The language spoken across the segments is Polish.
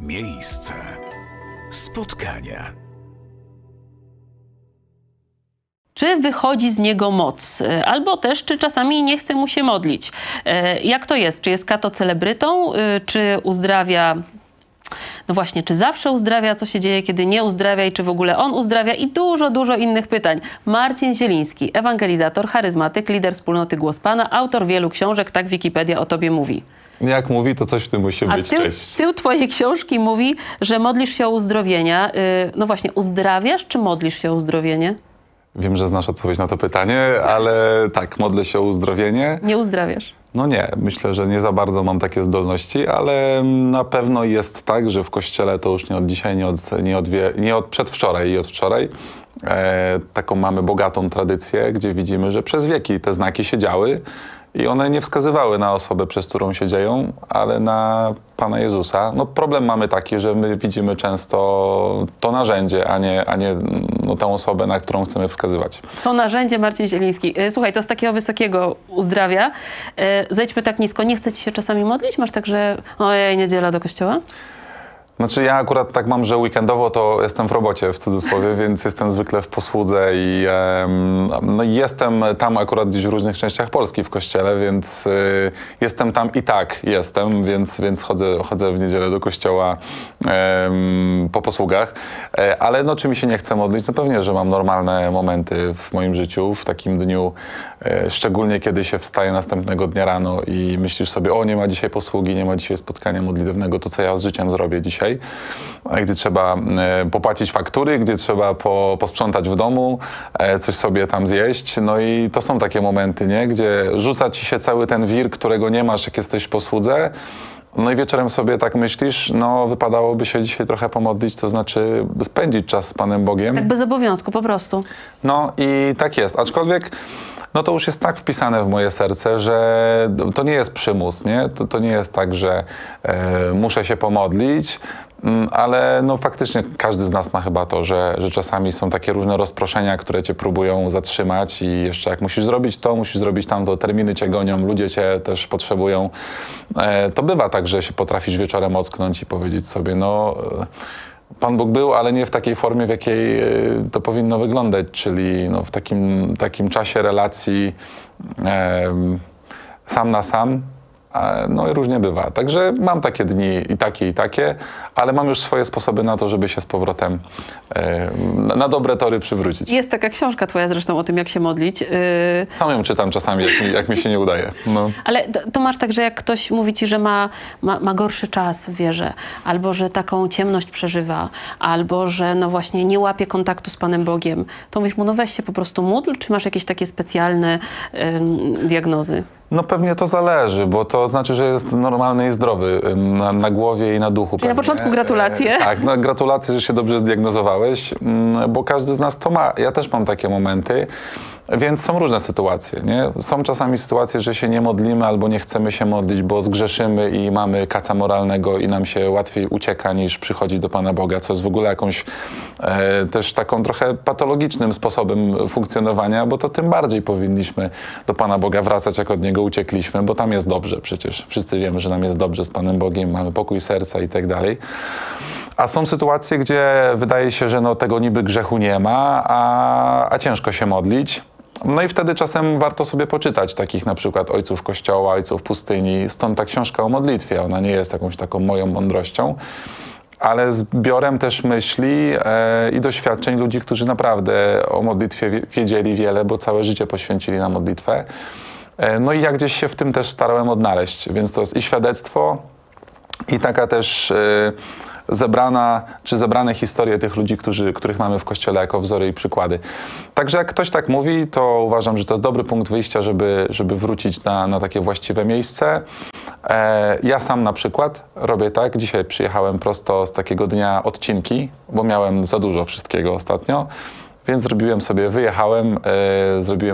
Miejsce spotkania. Czy wychodzi z niego moc? Albo też, czy czasami nie chce mu się modlić? Jak to jest? Czy jest kato celebrytą? Czy uzdrawia... No właśnie, czy zawsze uzdrawia, co się dzieje, kiedy nie uzdrawia i czy w ogóle on uzdrawia? I dużo innych pytań. Marcin Zieliński, ewangelizator, charyzmatyk, lider wspólnoty Głos Pana, autor wielu książek, tak Wikipedia o tobie mówi. Jak mówi, to coś w tym musi być. Tył twojej książki mówi, że modlisz się o uzdrowienia. No właśnie, uzdrawiasz czy modlisz się o uzdrowienie? Wiem, że znasz odpowiedź na to pytanie, ale tak, modlę się o uzdrowienie. Nie uzdrawiasz? No nie, myślę, że nie za bardzo mam takie zdolności, ale na pewno jest tak, że w Kościele to już nie od dzisiaj, nie od przedwczoraj i od wczoraj taką mamy bogatą tradycję, gdzie widzimy, że przez wieki te znaki się działy i one nie wskazywały na osobę, przez którą się dzieją, ale na Pana Jezusa. No problem mamy taki, że my widzimy często to narzędzie, a nie tę osobę, na którą chcemy wskazywać. To narzędzie, Marcin Zieliński. Słuchaj, to z takiego wysokiego uzdrawia. Zejdźmy tak nisko. Nie chce ci się czasami modlić? Masz tak, że ojej, niedziela do kościoła? Znaczy ja akurat tak mam, że weekendowo to jestem w robocie, w cudzysłowie, więc jestem zwykle w posłudze i no jestem tam akurat gdzieś w różnych częściach Polski w kościele, więc jestem tam i tak jestem, więc chodzę w niedzielę do kościoła po posługach. Ale no czy mi się nie chce modlić? No pewnie, że mam normalne momenty w moim życiu, w takim dniu, szczególnie kiedy się wstaje następnego dnia rano i myślisz sobie, o nie ma dzisiaj posługi, nie ma dzisiaj spotkania modlitewnego, to co ja z życiem zrobię dzisiaj? Gdzie trzeba popłacić faktury, gdzie trzeba posprzątać w domu, coś sobie tam zjeść. No i to są takie momenty, nie? Gdzie rzuca ci się cały ten wir, którego nie masz, jak jesteś w posłudze. No i wieczorem sobie tak myślisz, no wypadałoby się dzisiaj trochę pomodlić, to znaczy spędzić czas z Panem Bogiem. Tak bez obowiązku, po prostu. No i tak jest, aczkolwiek no to już jest tak wpisane w moje serce, że to nie jest przymus, nie? To nie jest tak, że muszę się pomodlić, ale no faktycznie każdy z nas ma chyba to, że czasami są takie różne rozproszenia, które cię próbują zatrzymać i jeszcze jak musisz zrobić to, musisz zrobić tamto, terminy cię gonią, ludzie cię też potrzebują. To bywa tak, że się potrafisz wieczorem ocknąć i powiedzieć sobie, no... Pan Bóg był, ale nie w takiej formie, w jakiej to powinno wyglądać, czyli no, w takim czasie relacji sam na sam, no i różnie bywa. Także mam takie dni i takie, ale mam już swoje sposoby na to, żeby się z powrotem na dobre tory przywrócić. Jest taka książka twoja zresztą o tym, jak się modlić. Sam ją czytam czasami, jak mi się nie udaje. No. Ale to masz tak, że jak ktoś mówi ci, że ma gorszy czas w wierze, albo że taką ciemność przeżywa, albo że no właśnie nie łapie kontaktu z Panem Bogiem, to mówisz mu, no weź się po prostu módl, czy masz jakieś takie specjalne diagnozy? No pewnie to zależy, bo to znaczy, że jest normalny i zdrowy na głowie i na duchu. Czyli na początku gratulacje. Tak, no, gratulacje, że się dobrze zdiagnozowałeś, bo każdy z nas to ma. Ja też mam takie momenty, więc są różne sytuacje, nie? Są czasami sytuacje, że się nie modlimy albo nie chcemy się modlić, bo zgrzeszymy i mamy kaca moralnego i nam się łatwiej ucieka niż przychodzi do Pana Boga, co jest w ogóle jakąś też taką trochę patologicznym sposobem funkcjonowania, bo to tym bardziej powinniśmy do Pana Boga wracać, jak od Niego uciekliśmy, bo tam jest dobrze przecież. Wszyscy wiemy, że nam jest dobrze z Panem Bogiem, mamy pokój serca i tak dalej. A są sytuacje, gdzie wydaje się, że no tego niby grzechu nie ma, a ciężko się modlić. No i wtedy czasem warto sobie poczytać takich na przykład ojców Kościoła, ojców pustyni. Stąd ta książka o modlitwie. Ona nie jest jakąś taką moją mądrością, ale zbiorem też myśli i doświadczeń ludzi, którzy naprawdę o modlitwie wiedzieli wiele, bo całe życie poświęcili na modlitwę. No i ja gdzieś się w tym też starałem odnaleźć, więc to jest i świadectwo, i taka też zebrane historie tych ludzi, których mamy w Kościele jako wzory i przykłady. Także jak ktoś tak mówi, to uważam, że to jest dobry punkt wyjścia, żeby wrócić na takie właściwe miejsce. Ja sam na przykład robię tak, dzisiaj przyjechałem prosto z takiego dnia odcinki, bo miałem za dużo wszystkiego ostatnio. Więc zrobiłem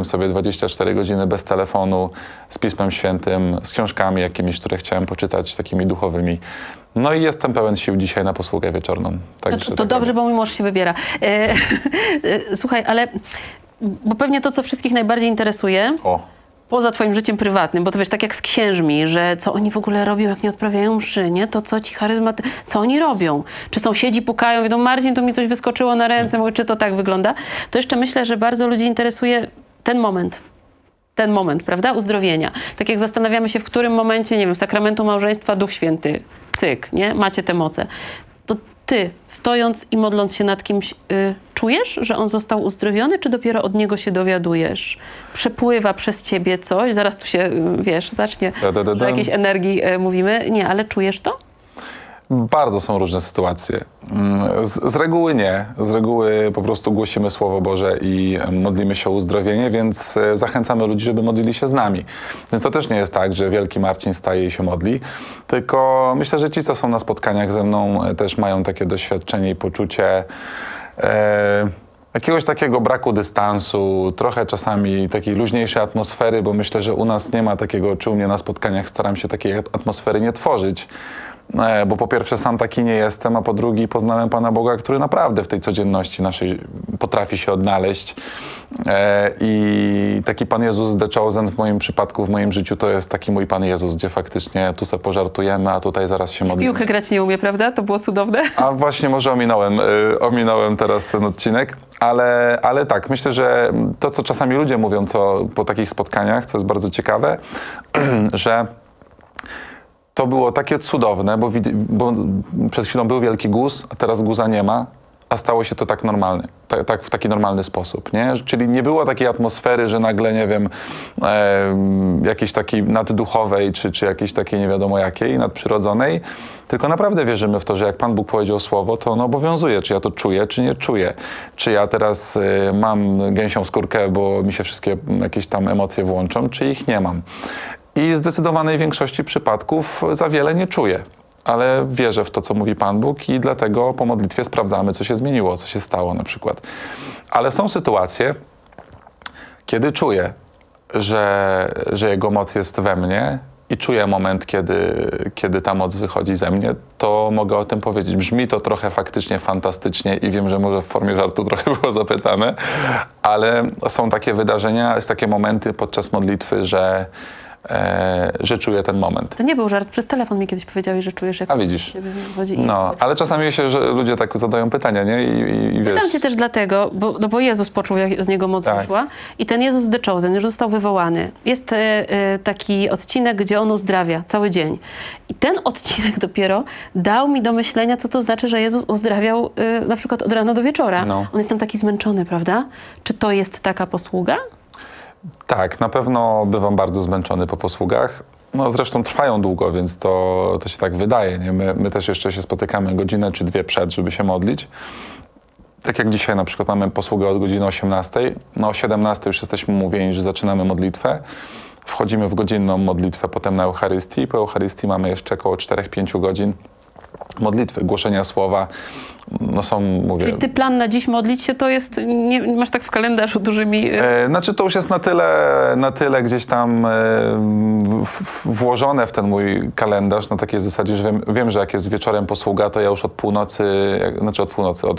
sobie 24 godziny bez telefonu, z Pismem Świętym, z książkami jakimiś, które chciałem poczytać, takimi duchowymi. No i jestem pełen sił dzisiaj na posługę wieczorną. Także to tak dobrze, bo mój mąż się wybiera. Słuchaj, ale bo pewnie to, co wszystkich najbardziej interesuje... O. poza twoim życiem prywatnym, bo to wiesz, tak jak z księżmi, że co oni w ogóle robią, jak nie odprawiają mszy, nie? To co ci charyzmaty, co oni robią? Czy sąsiedzi pukają, wiedzą, Marcin, to mi coś wyskoczyło na ręce, mówię, czy to tak wygląda? To jeszcze myślę, że bardzo ludzi interesuje ten moment. Ten moment, prawda? Uzdrowienia. Tak jak zastanawiamy się, w którym momencie, nie wiem, sakramentu małżeństwa, Duch Święty, cyk, nie? Macie te moce. To ty, stojąc i modląc się nad kimś, czujesz, że on został uzdrowiony, czy dopiero od niego się dowiadujesz? Przepływa przez ciebie coś, zaraz tu się, wiesz, zacznie, o jakiejś energii mówimy. Nie, ale czujesz to? Bardzo są różne sytuacje. Z reguły nie. Z reguły po prostu głosimy Słowo Boże i modlimy się o uzdrowienie, więc zachęcamy ludzi, żeby modlili się z nami. Więc to też nie jest tak, że wielki Marcin staje i się modli, tylko myślę, że ci, co są na spotkaniach ze mną, też mają takie doświadczenie i poczucie jakiegoś takiego braku dystansu, trochę czasami takiej luźniejszej atmosfery, bo myślę, że u nas nie ma takiego, czy u mnie na spotkaniach staram się takiej atmosfery nie tworzyć. Bo po pierwsze sam taki nie jestem, a po drugie poznałem Pana Boga, który naprawdę w tej codzienności naszej potrafi się odnaleźć. I taki Pan Jezus The Chosen w moim przypadku, w moim życiu to jest taki mój Pan Jezus, gdzie faktycznie tu se pożartujemy, a tutaj zaraz się modlimy. W piłkę grać nie umie, prawda? To było cudowne. A właśnie może ominąłem teraz ten odcinek, ale tak, myślę, że to, co czasami ludzie mówią po takich spotkaniach, co jest bardzo ciekawe, że to było takie cudowne, bo przed chwilą był wielki guz, a teraz guza nie ma, a stało się to tak normalne, tak w taki normalny sposób, nie? Czyli nie było takiej atmosfery, że nagle, nie wiem, jakiejś takiej nadduchowej, czy jakiejś takiej nie wiadomo jakiej, nadprzyrodzonej, tylko naprawdę wierzymy w to, że jak Pan Bóg powiedział słowo, to ono obowiązuje, czy ja to czuję, czy nie czuję. Czy ja teraz mam gęsią skórkę, bo mi się wszystkie jakieś tam emocje włączą, czy ich nie mam. I zdecydowanej większości przypadków za wiele nie czuję, ale wierzę w to, co mówi Pan Bóg i dlatego po modlitwie sprawdzamy, co się zmieniło, co się stało na przykład. Ale są sytuacje, kiedy czuję, że Jego moc jest we mnie i czuję moment, kiedy ta moc wychodzi ze mnie, to mogę o tym powiedzieć. Brzmi to trochę faktycznie fantastycznie i wiem, że może w formie żartu trochę było zapytane, ale są takie wydarzenia, takie momenty podczas modlitwy, że czuję ten moment. To nie był żart. Przez telefon mi kiedyś powiedziałeś, że czujesz, jak... A widzisz. No, ale czasami się, że ludzie tak zadają pytania, nie? I wiesz. Pytam cię też dlatego, bo Jezus poczuł, jak z niego moc wyszła. I ten Jezus The Chosen już został wywołany. Jest taki odcinek, gdzie on uzdrawia cały dzień. I ten odcinek dopiero dał mi do myślenia, co to znaczy, że Jezus uzdrawiał na przykład od rana do wieczora. No. On jest tam taki zmęczony, prawda? Czy to jest taka posługa? Tak, na pewno bywam bardzo zmęczony po posługach. No, zresztą trwają długo, więc to się tak wydaje. Nie? My też jeszcze się spotykamy godzinę czy dwie przed, żeby się modlić. Tak jak dzisiaj na przykład mamy posługę od godziny 18. No, o 17 już jesteśmy umówieni, że zaczynamy modlitwę. Wchodzimy w godzinną modlitwę potem na Eucharystii. Po Eucharystii mamy jeszcze około 4-5 godzin modlitwy, głoszenia słowa. No są, mówię... Czyli ty plan na dziś modlić się to jest, nie masz tak w kalendarzu dużymi... Znaczy to już jest na tyle gdzieś tam włożone w ten mój kalendarz, na takiej zasadzie, że wiem, że jak jest wieczorem posługa, to ja już od północy,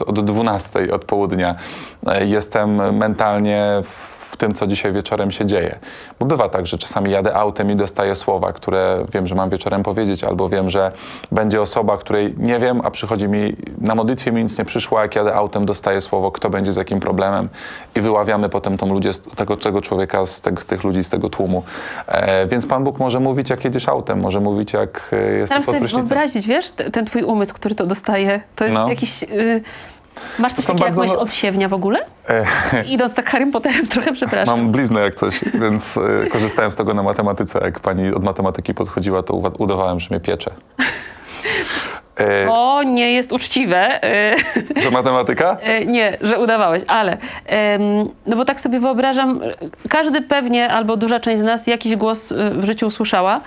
od 12, od południa jestem mentalnie w tym, co dzisiaj wieczorem się dzieje. Bo bywa tak, że czasami jadę autem i dostaję słowa, które wiem, że mam wieczorem powiedzieć, albo wiem, że będzie osoba, której nie wiem, a przychodzi mi, na modlitwie mi nic nie przyszło, jak jadę autem, dostaję słowo, kto będzie z jakim problemem i wyławiamy potem tego człowieka z tych ludzi, z tego tłumu. Więc Pan Bóg może mówić, jak jedziesz autem, może mówić, jak jesteś pod prysznicem. Staram się wyobrazić, wiesz, ten twój umysł, który to dostaje, to jest jakiś... Masz coś takiego jak od siewnia w ogóle? Idąc tak Harrym Potterem, trochę przepraszam. Mam bliznę jak coś, więc korzystałem z tego na matematyce. Jak pani od matematyki podchodziła, to udawałem, że mnie piecze. To nie jest uczciwe. Że matematyka? Nie, że udawałeś, ale... No bo tak sobie wyobrażam, każdy pewnie, albo duża część z nas jakiś głos w życiu usłyszała.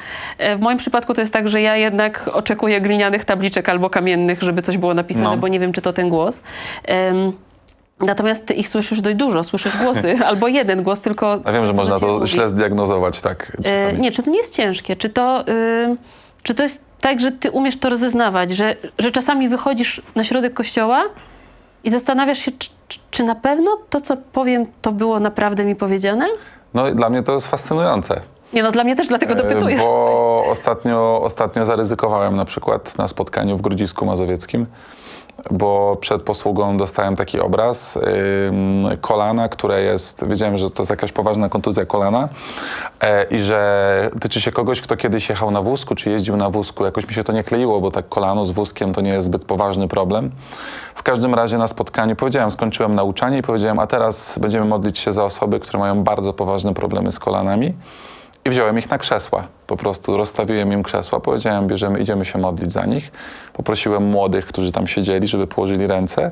W moim przypadku to jest tak, że ja jednak oczekuję glinianych tabliczek albo kamiennych, żeby coś było napisane, bo nie wiem, czy to ten głos. Natomiast ty ich słyszysz dość dużo, słyszysz głosy, albo jeden głos, tylko... Ja wiem, że można to źle zdiagnozować, tak? Nie, czy to nie jest ciężkie, czy to jest tak, że ty umiesz to rozeznawać, że czasami wychodzisz na środek kościoła i zastanawiasz się, czy na pewno to, co powiem, to było naprawdę mi powiedziane? No i dla mnie to jest fascynujące. Nie, no dla mnie też, dlatego dopytuję. Bo ostatnio zaryzykowałem na przykład na spotkaniu w Grudzisku Mazowieckim, bo przed posługą dostałem taki obraz kolana, które jest, wiedziałem, że to jest jakaś poważna kontuzja kolana i że tyczy się kogoś, kto kiedyś jechał na wózku, czy jeździł na wózku. Jakoś mi się to nie kleiło, bo tak kolano z wózkiem to nie jest zbyt poważny problem. W każdym razie na spotkaniu powiedziałem, skończyłem nauczanie i powiedziałem, a teraz będziemy modlić się za osoby, które mają bardzo poważne problemy z kolanami. I wziąłem ich na krzesła, po prostu rozstawiłem im krzesła, powiedziałem, bierzemy, idziemy się modlić za nich. Poprosiłem młodych, którzy tam siedzieli, żeby położyli ręce.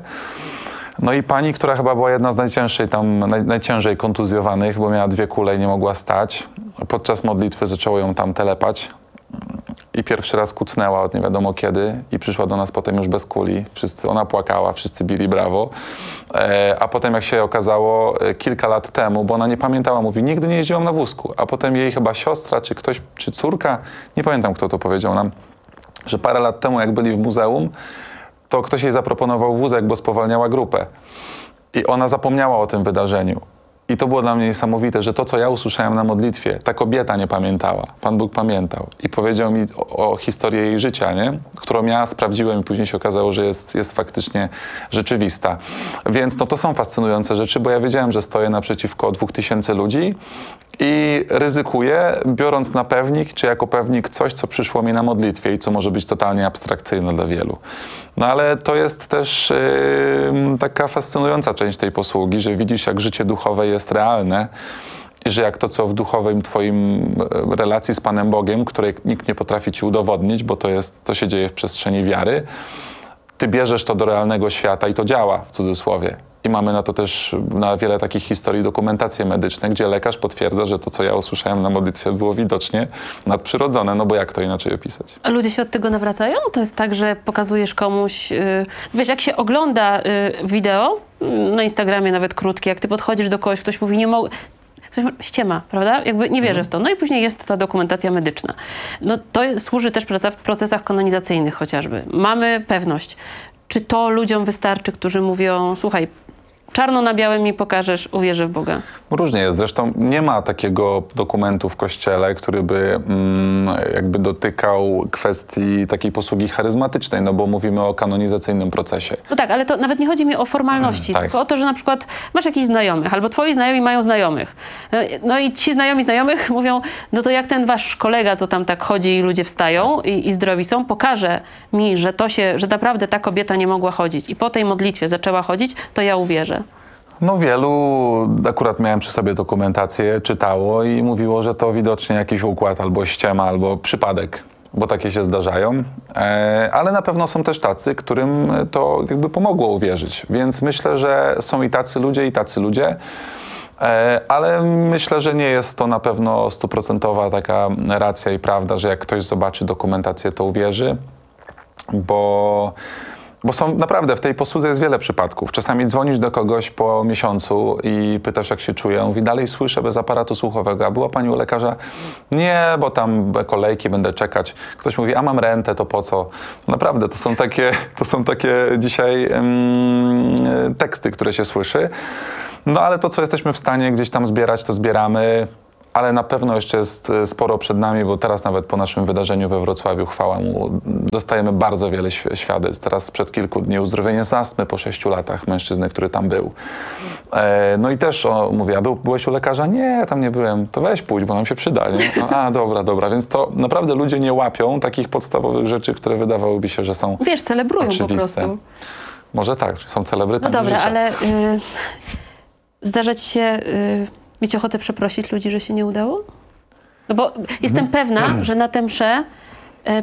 No i pani, która chyba była jedna z najciężej kontuzjowanych, bo miała dwie kule i nie mogła stać, podczas modlitwy zaczęło ją tam telepać i pierwszy raz kucnęła od nie wiadomo kiedy i przyszła do nas potem już bez kuli. Ona płakała, wszyscy bili brawo. A potem jak się okazało kilka lat temu, bo ona nie pamiętała, mówi, nigdy nie jeździłam na wózku, a potem jej chyba siostra, czy ktoś, czy córka, nie pamiętam kto to powiedział nam, że parę lat temu jak byli w muzeum, to ktoś jej zaproponował wózek, bo spowalniała grupę. I ona zapomniała o tym wydarzeniu. I to było dla mnie niesamowite, że to, co ja usłyszałem na modlitwie, ta kobieta nie pamiętała. Pan Bóg pamiętał i powiedział mi o historii jej życia, nie? Którą ja sprawdziłem i później się okazało, że jest faktycznie rzeczywista. Więc no, to są fascynujące rzeczy, bo ja wiedziałem, że stoję naprzeciwko 2000 ludzi i ryzykuję, biorąc na pewnik, czy jako pewnik coś, co przyszło mi na modlitwie i co może być totalnie abstrakcyjne dla wielu. No ale to jest też taka fascynująca część tej posługi, że widzisz, jak życie duchowe jest realne, że jak to, co w duchowym twoim relacji z Panem Bogiem, której nikt nie potrafi ci udowodnić, bo to się dzieje w przestrzeni wiary, ty bierzesz to do realnego świata i to działa, w cudzysłowie. I mamy na to też, na wiele takich historii, dokumentacje medyczne, gdzie lekarz potwierdza, że to, co ja usłyszałem na modlitwie, było widocznie nadprzyrodzone, no bo jak to inaczej opisać? A ludzie się od tego nawracają? To jest tak, że pokazujesz komuś, wiesz, jak się ogląda wideo, na Instagramie nawet krótkie, jak ty podchodzisz do kogoś, ktoś mówi, nie mogę, ktoś ściema, prawda? Jakby nie wierzę w to. No i później jest ta dokumentacja medyczna. No to służy też w procesach kanonizacyjnych chociażby. Mamy pewność. Czy to ludziom wystarczy, którzy mówią, słuchaj, czarno na białym mi pokażesz, uwierzę w Boga. Różnie jest. Zresztą nie ma takiego dokumentu w Kościele, który by jakby dotykał kwestii takiej posługi charyzmatycznej, no bo mówimy o kanonizacyjnym procesie. No tak, ale to nawet nie chodzi mi o formalności, tak. Tylko o to, że na przykład masz jakichś znajomych, albo twoi znajomi mają znajomych. No i ci znajomi znajomych mówią, no to jak ten wasz kolega, co tam tak chodzi i ludzie wstają i zdrowi są, pokaże mi, że to się, że naprawdę ta kobieta nie mogła chodzić i po tej modlitwie zaczęła chodzić, to ja uwierzę. No wielu, akurat miałem przy sobie dokumentację, czytało i mówiło, że to widocznie jakiś układ albo ściema, albo przypadek, bo takie się zdarzają. Ale na pewno są też tacy, którym to jakby pomogło uwierzyć. Więc myślę, że są i tacy ludzie, ale myślę, że nie jest to na pewno stuprocentowa taka racja i prawda, że jak ktoś zobaczy dokumentację, to uwierzy, bo są naprawdę, w tej posłudze jest wiele przypadków. Czasami dzwonisz do kogoś po miesiącu i pytasz, jak się czuje. On mówi, dalej słyszę bez aparatu słuchowego. A była pani u lekarza? Nie, bo tam kolejki, będę czekać. Ktoś mówi, a mam rentę, to po co? Naprawdę, to są takie dzisiaj teksty, które się słyszy. No ale to, co jesteśmy w stanie gdzieś tam zbierać, to zbieramy. Ale na pewno jeszcze jest sporo przed nami, bo teraz nawet po naszym wydarzeniu we Wrocławiu, chwała mu, dostajemy bardzo wiele świadectw. Teraz sprzed kilku dni uzdrowienie z astmy po 6 latach mężczyzny, który tam był. No i też mówię, a byłeś u lekarza? Nie, tam nie byłem. To weź pójdź, bo nam się przyda. Nie? No, a, dobra. Więc to naprawdę ludzie nie łapią takich podstawowych rzeczy, które wydawałoby się, że są wiesz, celebrują oczywiste. Po prostu. Może tak, są celebrytami no dobra, życia. Ale zdarzać się... Mieć ochotę przeprosić ludzi, że się nie udało? No bo jestem pewna, że na tę mszę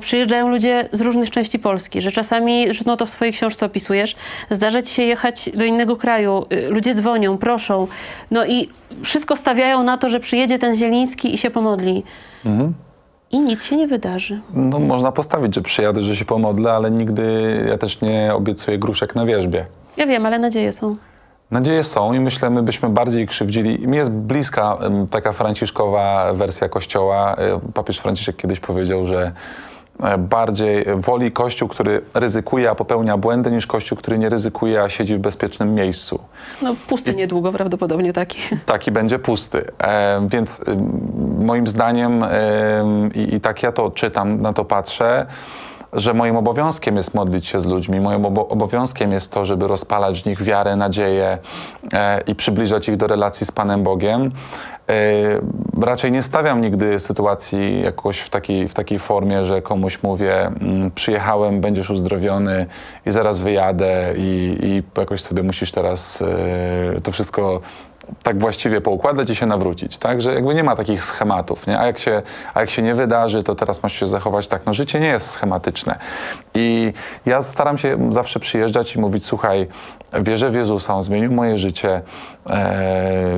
przyjeżdżają ludzie z różnych części Polski, że czasami, że no to w swojej książce opisujesz, zdarza ci się jechać do innego kraju, ludzie dzwonią, proszą, no i wszystko stawiają na to, że przyjedzie ten Zieliński i się pomodli. Mhm. I nic się nie wydarzy. No można postawić, że przyjadę, że się pomodlę, ale nigdy ja też nie obiecuję gruszek na wierzbie. Ja wiem, ale nadzieje są. Nadzieje są i myślę, my byśmy bardziej krzywdzili. Mi jest bliska taka franciszkowa wersja Kościoła. Papież Franciszek kiedyś powiedział, że bardziej woli Kościół, który ryzykuje, a popełnia błędy, niż Kościół, który nie ryzykuje, a siedzi w bezpiecznym miejscu. No pusty niedługo prawdopodobnie taki. Taki będzie pusty. Więc moim zdaniem i tak ja to czytam, na to patrzę, że moim obowiązkiem jest modlić się z ludźmi, moim obowiązkiem jest to, żeby rozpalać w nich wiarę, nadzieję i przybliżać ich do relacji z Panem Bogiem. Raczej nie stawiam nigdy sytuacji jakoś w takiej formie, że komuś mówię, przyjechałem, będziesz uzdrowiony i zaraz wyjadę i jakoś sobie musisz teraz to wszystko tak właściwie poukładać i się nawrócić, tak? Że jakby nie ma takich schematów, nie? A jak się nie wydarzy, to teraz masz się zachować tak. No życie nie jest schematyczne. I ja staram się zawsze przyjeżdżać i mówić, słuchaj, wierzę w Jezusa, On zmienił moje życie,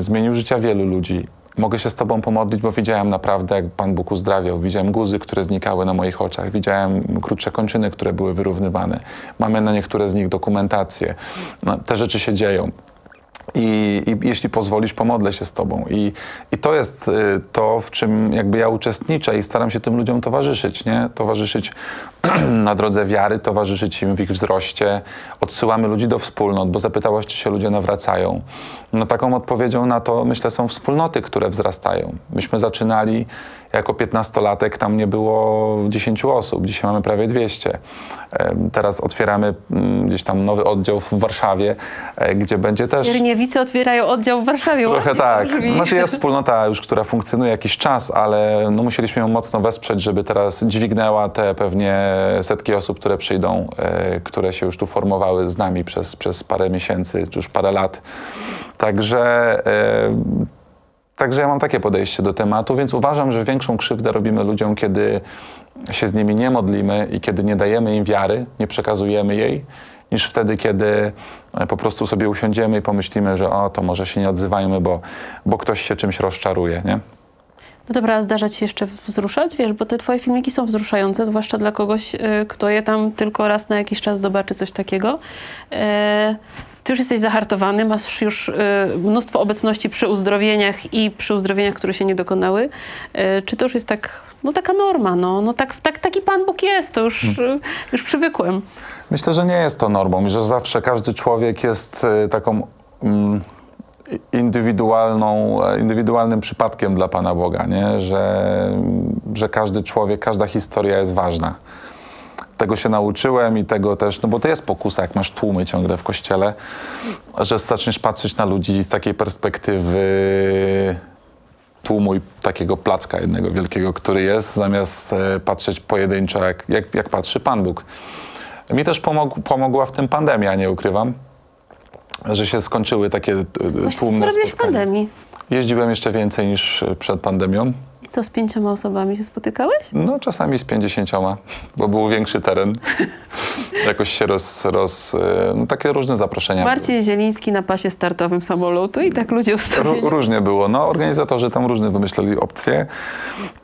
zmienił życia wielu ludzi. Mogę się z Tobą pomodlić, bo widziałem naprawdę, jak Pan Bóg uzdrawiał. Widziałem guzy, które znikały na moich oczach. Widziałem krótsze kończyny, które były wyrównywane. Mamy na niektóre z nich dokumentację. No, te rzeczy się dzieją. I jeśli pozwolisz, pomodlę się z Tobą. I to jest to, w czym jakby ja uczestniczę i staram się tym ludziom towarzyszyć, nie? Towarzyszyć na drodze wiary, towarzyszyć im w ich wzroście. Odsyłamy ludzi do wspólnot, bo zapytałaś, czy się ludzie nawracają. No taką odpowiedzią na to, myślę, są wspólnoty, które wzrastają. Myśmy zaczynali jako 15-latek, tam nie było 10 osób, dzisiaj mamy prawie 200. Teraz otwieramy gdzieś tam nowy oddział w Warszawie, gdzie będzie też... Skierniewice otwierają oddział w Warszawie. Trochę tak. Znaczy jest wspólnota już, która funkcjonuje jakiś czas, ale no musieliśmy ją mocno wesprzeć, żeby teraz dźwignęła te pewnie setki osób, które przyjdą, które się już tu formowały z nami przez parę miesięcy, czy już parę lat. Także ja mam takie podejście do tematu, więc uważam, że większą krzywdę robimy ludziom, kiedy się z nimi nie modlimy i kiedy nie dajemy im wiary, nie przekazujemy jej, niż wtedy, kiedy po prostu sobie usiądziemy i pomyślimy, że o, to może się nie odzywajmy, bo ktoś się czymś rozczaruje, nie? No dobra, a zdarza ci się jeszcze wzruszać? Wiesz, bo te twoje filmiki są wzruszające, zwłaszcza dla kogoś, kto je tam tylko raz na jakiś czas zobaczy, coś takiego. Ty już jesteś zahartowany, masz już mnóstwo obecności przy uzdrowieniach i przy uzdrowieniach, które się nie dokonały. Czy to już jest tak, no taka norma, taki Pan Bóg jest, to już przywykłem. Myślę, że nie jest to normą i że zawsze każdy człowiek jest taką indywidualnym przypadkiem dla Pana Boga, nie? Że każdy człowiek, każda historia jest ważna. Tego się nauczyłem i tego też, no bo to jest pokusa, jak masz tłumy ciągle w kościele, że zaczniesz patrzeć na ludzi z takiej perspektywy tłumu i takiego placka jednego wielkiego, który jest, zamiast patrzeć pojedynczo, jak patrzy Pan Bóg. Mi też pomogła w tym pandemia, nie ukrywam, że się skończyły takie tłumne spotkania. W pandemii? Jeździłem jeszcze więcej niż przed pandemią. Co, z 5 osobami się spotykałeś? No czasami z 50, bo był większy teren. Jakoś się no, takie różne zaproszenia. Marcin Zieliński na pasie startowym samolotu i tak ludzie ustawili. Różnie było. No organizatorzy tam różne wymyśleli opcje.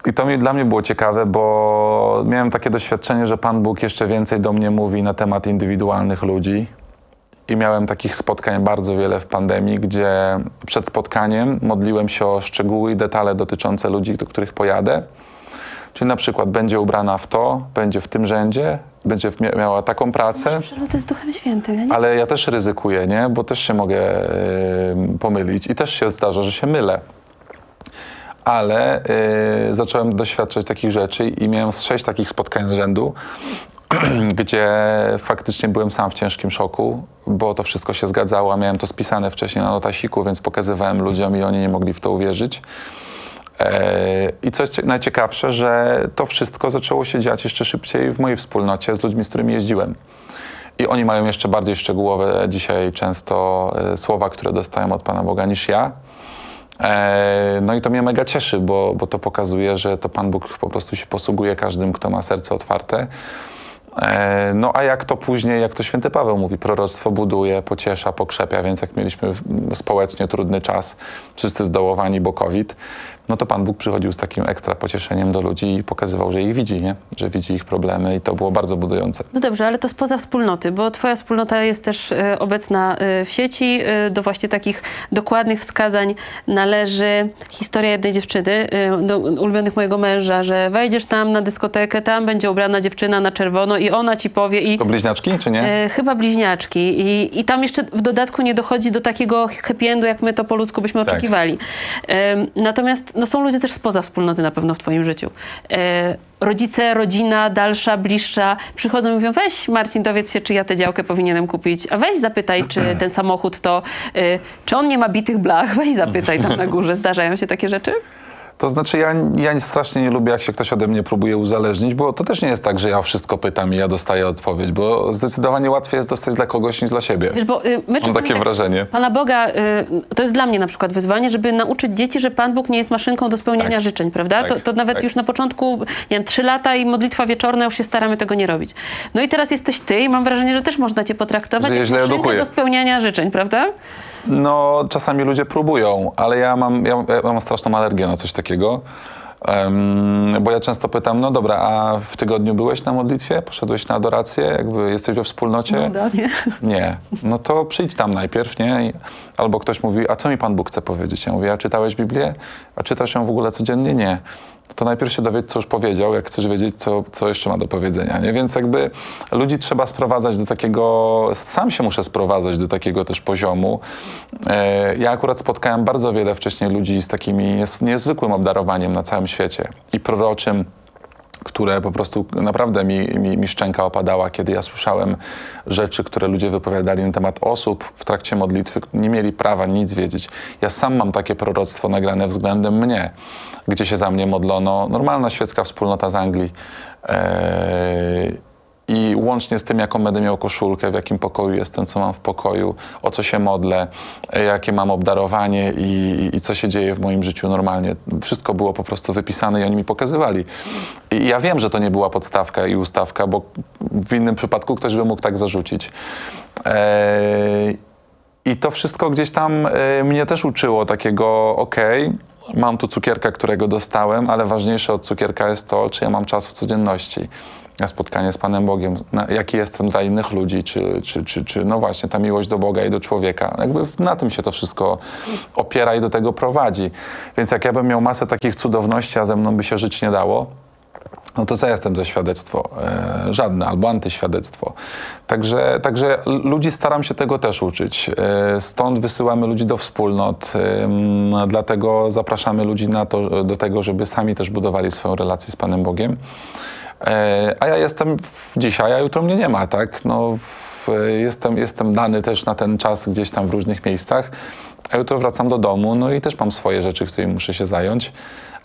I to dla mnie było ciekawe, bo miałem takie doświadczenie, że Pan Bóg jeszcze więcej do mnie mówi na temat indywidualnych ludzi. I miałem takich spotkań bardzo wiele w pandemii, gdzie przed spotkaniem modliłem się o szczegóły i detale dotyczące ludzi, do których pojadę. Czyli na przykład będzie ubrana w to, będzie w tym rzędzie, będzie miała taką pracę. Masz przeloty z Duchem Świętym. Ale ja też ryzykuję, nie? Bo też się mogę pomylić i też się zdarza, że się mylę. Ale zacząłem doświadczać takich rzeczy i miałem 6 takich spotkań z rzędu, gdzie faktycznie byłem sam w ciężkim szoku, bo to wszystko się zgadzało, a miałem to spisane wcześniej na notasiku, więc pokazywałem ludziom i oni nie mogli w to uwierzyć. I co jest najciekawsze, że to wszystko zaczęło się dziać jeszcze szybciej w mojej wspólnocie z ludźmi, z którymi jeździłem. I oni mają jeszcze bardziej szczegółowe dzisiaj często słowa, które dostają od Pana Boga niż ja. No i to mnie mega cieszy, bo to pokazuje, że to Pan Bóg po prostu się posługuje każdym, kto ma serce otwarte. No a jak to później, jak to święty Paweł mówi, proroctwo buduje, pociesza, pokrzepia, więc jak mieliśmy społecznie trudny czas, wszyscy zdołowani, bo COVID, no to Pan Bóg przychodził z takim ekstra pocieszeniem do ludzi i pokazywał, że ich widzi, nie? Że widzi ich problemy i to było bardzo budujące. No dobrze, ale to spoza wspólnoty, bo Twoja wspólnota jest też obecna w sieci. Do właśnie takich dokładnych wskazań należy historia jednej dziewczyny, do ulubionych mojego męża, że wejdziesz tam na dyskotekę, tam będzie ubrana dziewczyna na czerwono i ona ci powie i... To bliźniaczki, czy nie? Chyba bliźniaczki. I tam jeszcze w dodatku nie dochodzi do takiego happy endu, jak my to po ludzku byśmy oczekiwali. Natomiast no, są ludzie też spoza wspólnoty na pewno w Twoim życiu. Rodzice, rodzina, dalsza, bliższa przychodzą i mówią, weź Marcin, dowiedz się, czy ja tę działkę powinienem kupić, a weź zapytaj, czy ten samochód to, czy on nie ma bitych blach, weź zapytaj tam na górze. Zdarzają się takie rzeczy? To znaczy ja strasznie nie lubię, jak się ktoś ode mnie próbuje uzależnić, bo to też nie jest tak, że ja wszystko pytam i ja dostaję odpowiedź, bo zdecydowanie łatwiej jest dostać dla kogoś niż dla siebie. Wiesz, bo mam takie wrażenie. Pana Boga, to jest dla mnie na przykład wyzwanie, żeby nauczyć dzieci, że Pan Bóg nie jest maszynką do spełniania życzeń, prawda? To nawet już na początku, nie wiem, 3 lata i modlitwa wieczorna, już się staramy tego nie robić. No i teraz jesteś ty i mam wrażenie, że też można cię potraktować jak maszynkę do spełniania życzeń, prawda? No, czasami ludzie próbują, ale ja mam straszną alergię na coś takiego. Bo ja często pytam, no dobra, a w tygodniu byłeś na modlitwie? Poszedłeś na adorację? Jakby jesteś we wspólnocie? No, nie. No to przyjdź tam najpierw, nie? Albo ktoś mówi, a co mi Pan Bóg chce powiedzieć? Ja mówię, a czytałeś Biblię? A czytasz ją w ogóle codziennie? Nie. To najpierw się dowiedz, co już powiedział, jak chcesz wiedzieć, co jeszcze ma do powiedzenia, nie? Więc jakby ludzi trzeba sprowadzać do takiego, sam się muszę sprowadzać do takiego też poziomu. Ja akurat spotkałem bardzo wiele wcześniej ludzi z takim niezwykłym obdarowaniem na całym świecie i proroczym, które po prostu naprawdę mi szczęka opadała, kiedy ja słyszałem rzeczy, które ludzie wypowiadali na temat osób w trakcie modlitwy, nie mieli prawa nic wiedzieć. Ja sam mam takie proroctwo nagrane względem mnie, gdzie się za mnie modlono. Normalna świecka wspólnota z Anglii. I łącznie z tym, jaką będę miał koszulkę, w jakim pokoju jestem, co mam w pokoju, o co się modlę, jakie mam obdarowanie i co się dzieje w moim życiu normalnie. Wszystko było po prostu wypisane i oni mi pokazywali. I ja wiem, że to nie była podstawka i ustawka, bo w innym przypadku ktoś by mógł tak zarzucić. I to wszystko gdzieś tam mnie też uczyło takiego, okej, mam tu cukierka, którego dostałem, ale ważniejsze od cukierka jest to, czy ja mam czas w codzienności. Na spotkanie z Panem Bogiem, jaki jestem dla innych ludzi, czy no właśnie ta miłość do Boga i do człowieka. Jakby na tym się to wszystko opiera i do tego prowadzi. Więc jak ja bym miał masę takich cudowności, a ze mną by się żyć nie dało, no to co ja jestem za świadectwo? Żadne, albo antyświadectwo. Także ludzi staram się tego też uczyć. Stąd wysyłamy ludzi do wspólnot, dlatego zapraszamy ludzi do tego, żeby sami też budowali swoją relację z Panem Bogiem. A ja jestem dzisiaj, a jutro mnie nie ma, tak? No, jestem dany też na ten czas gdzieś tam w różnych miejscach, a jutro wracam do domu, no i też mam swoje rzeczy, którymi muszę się zająć,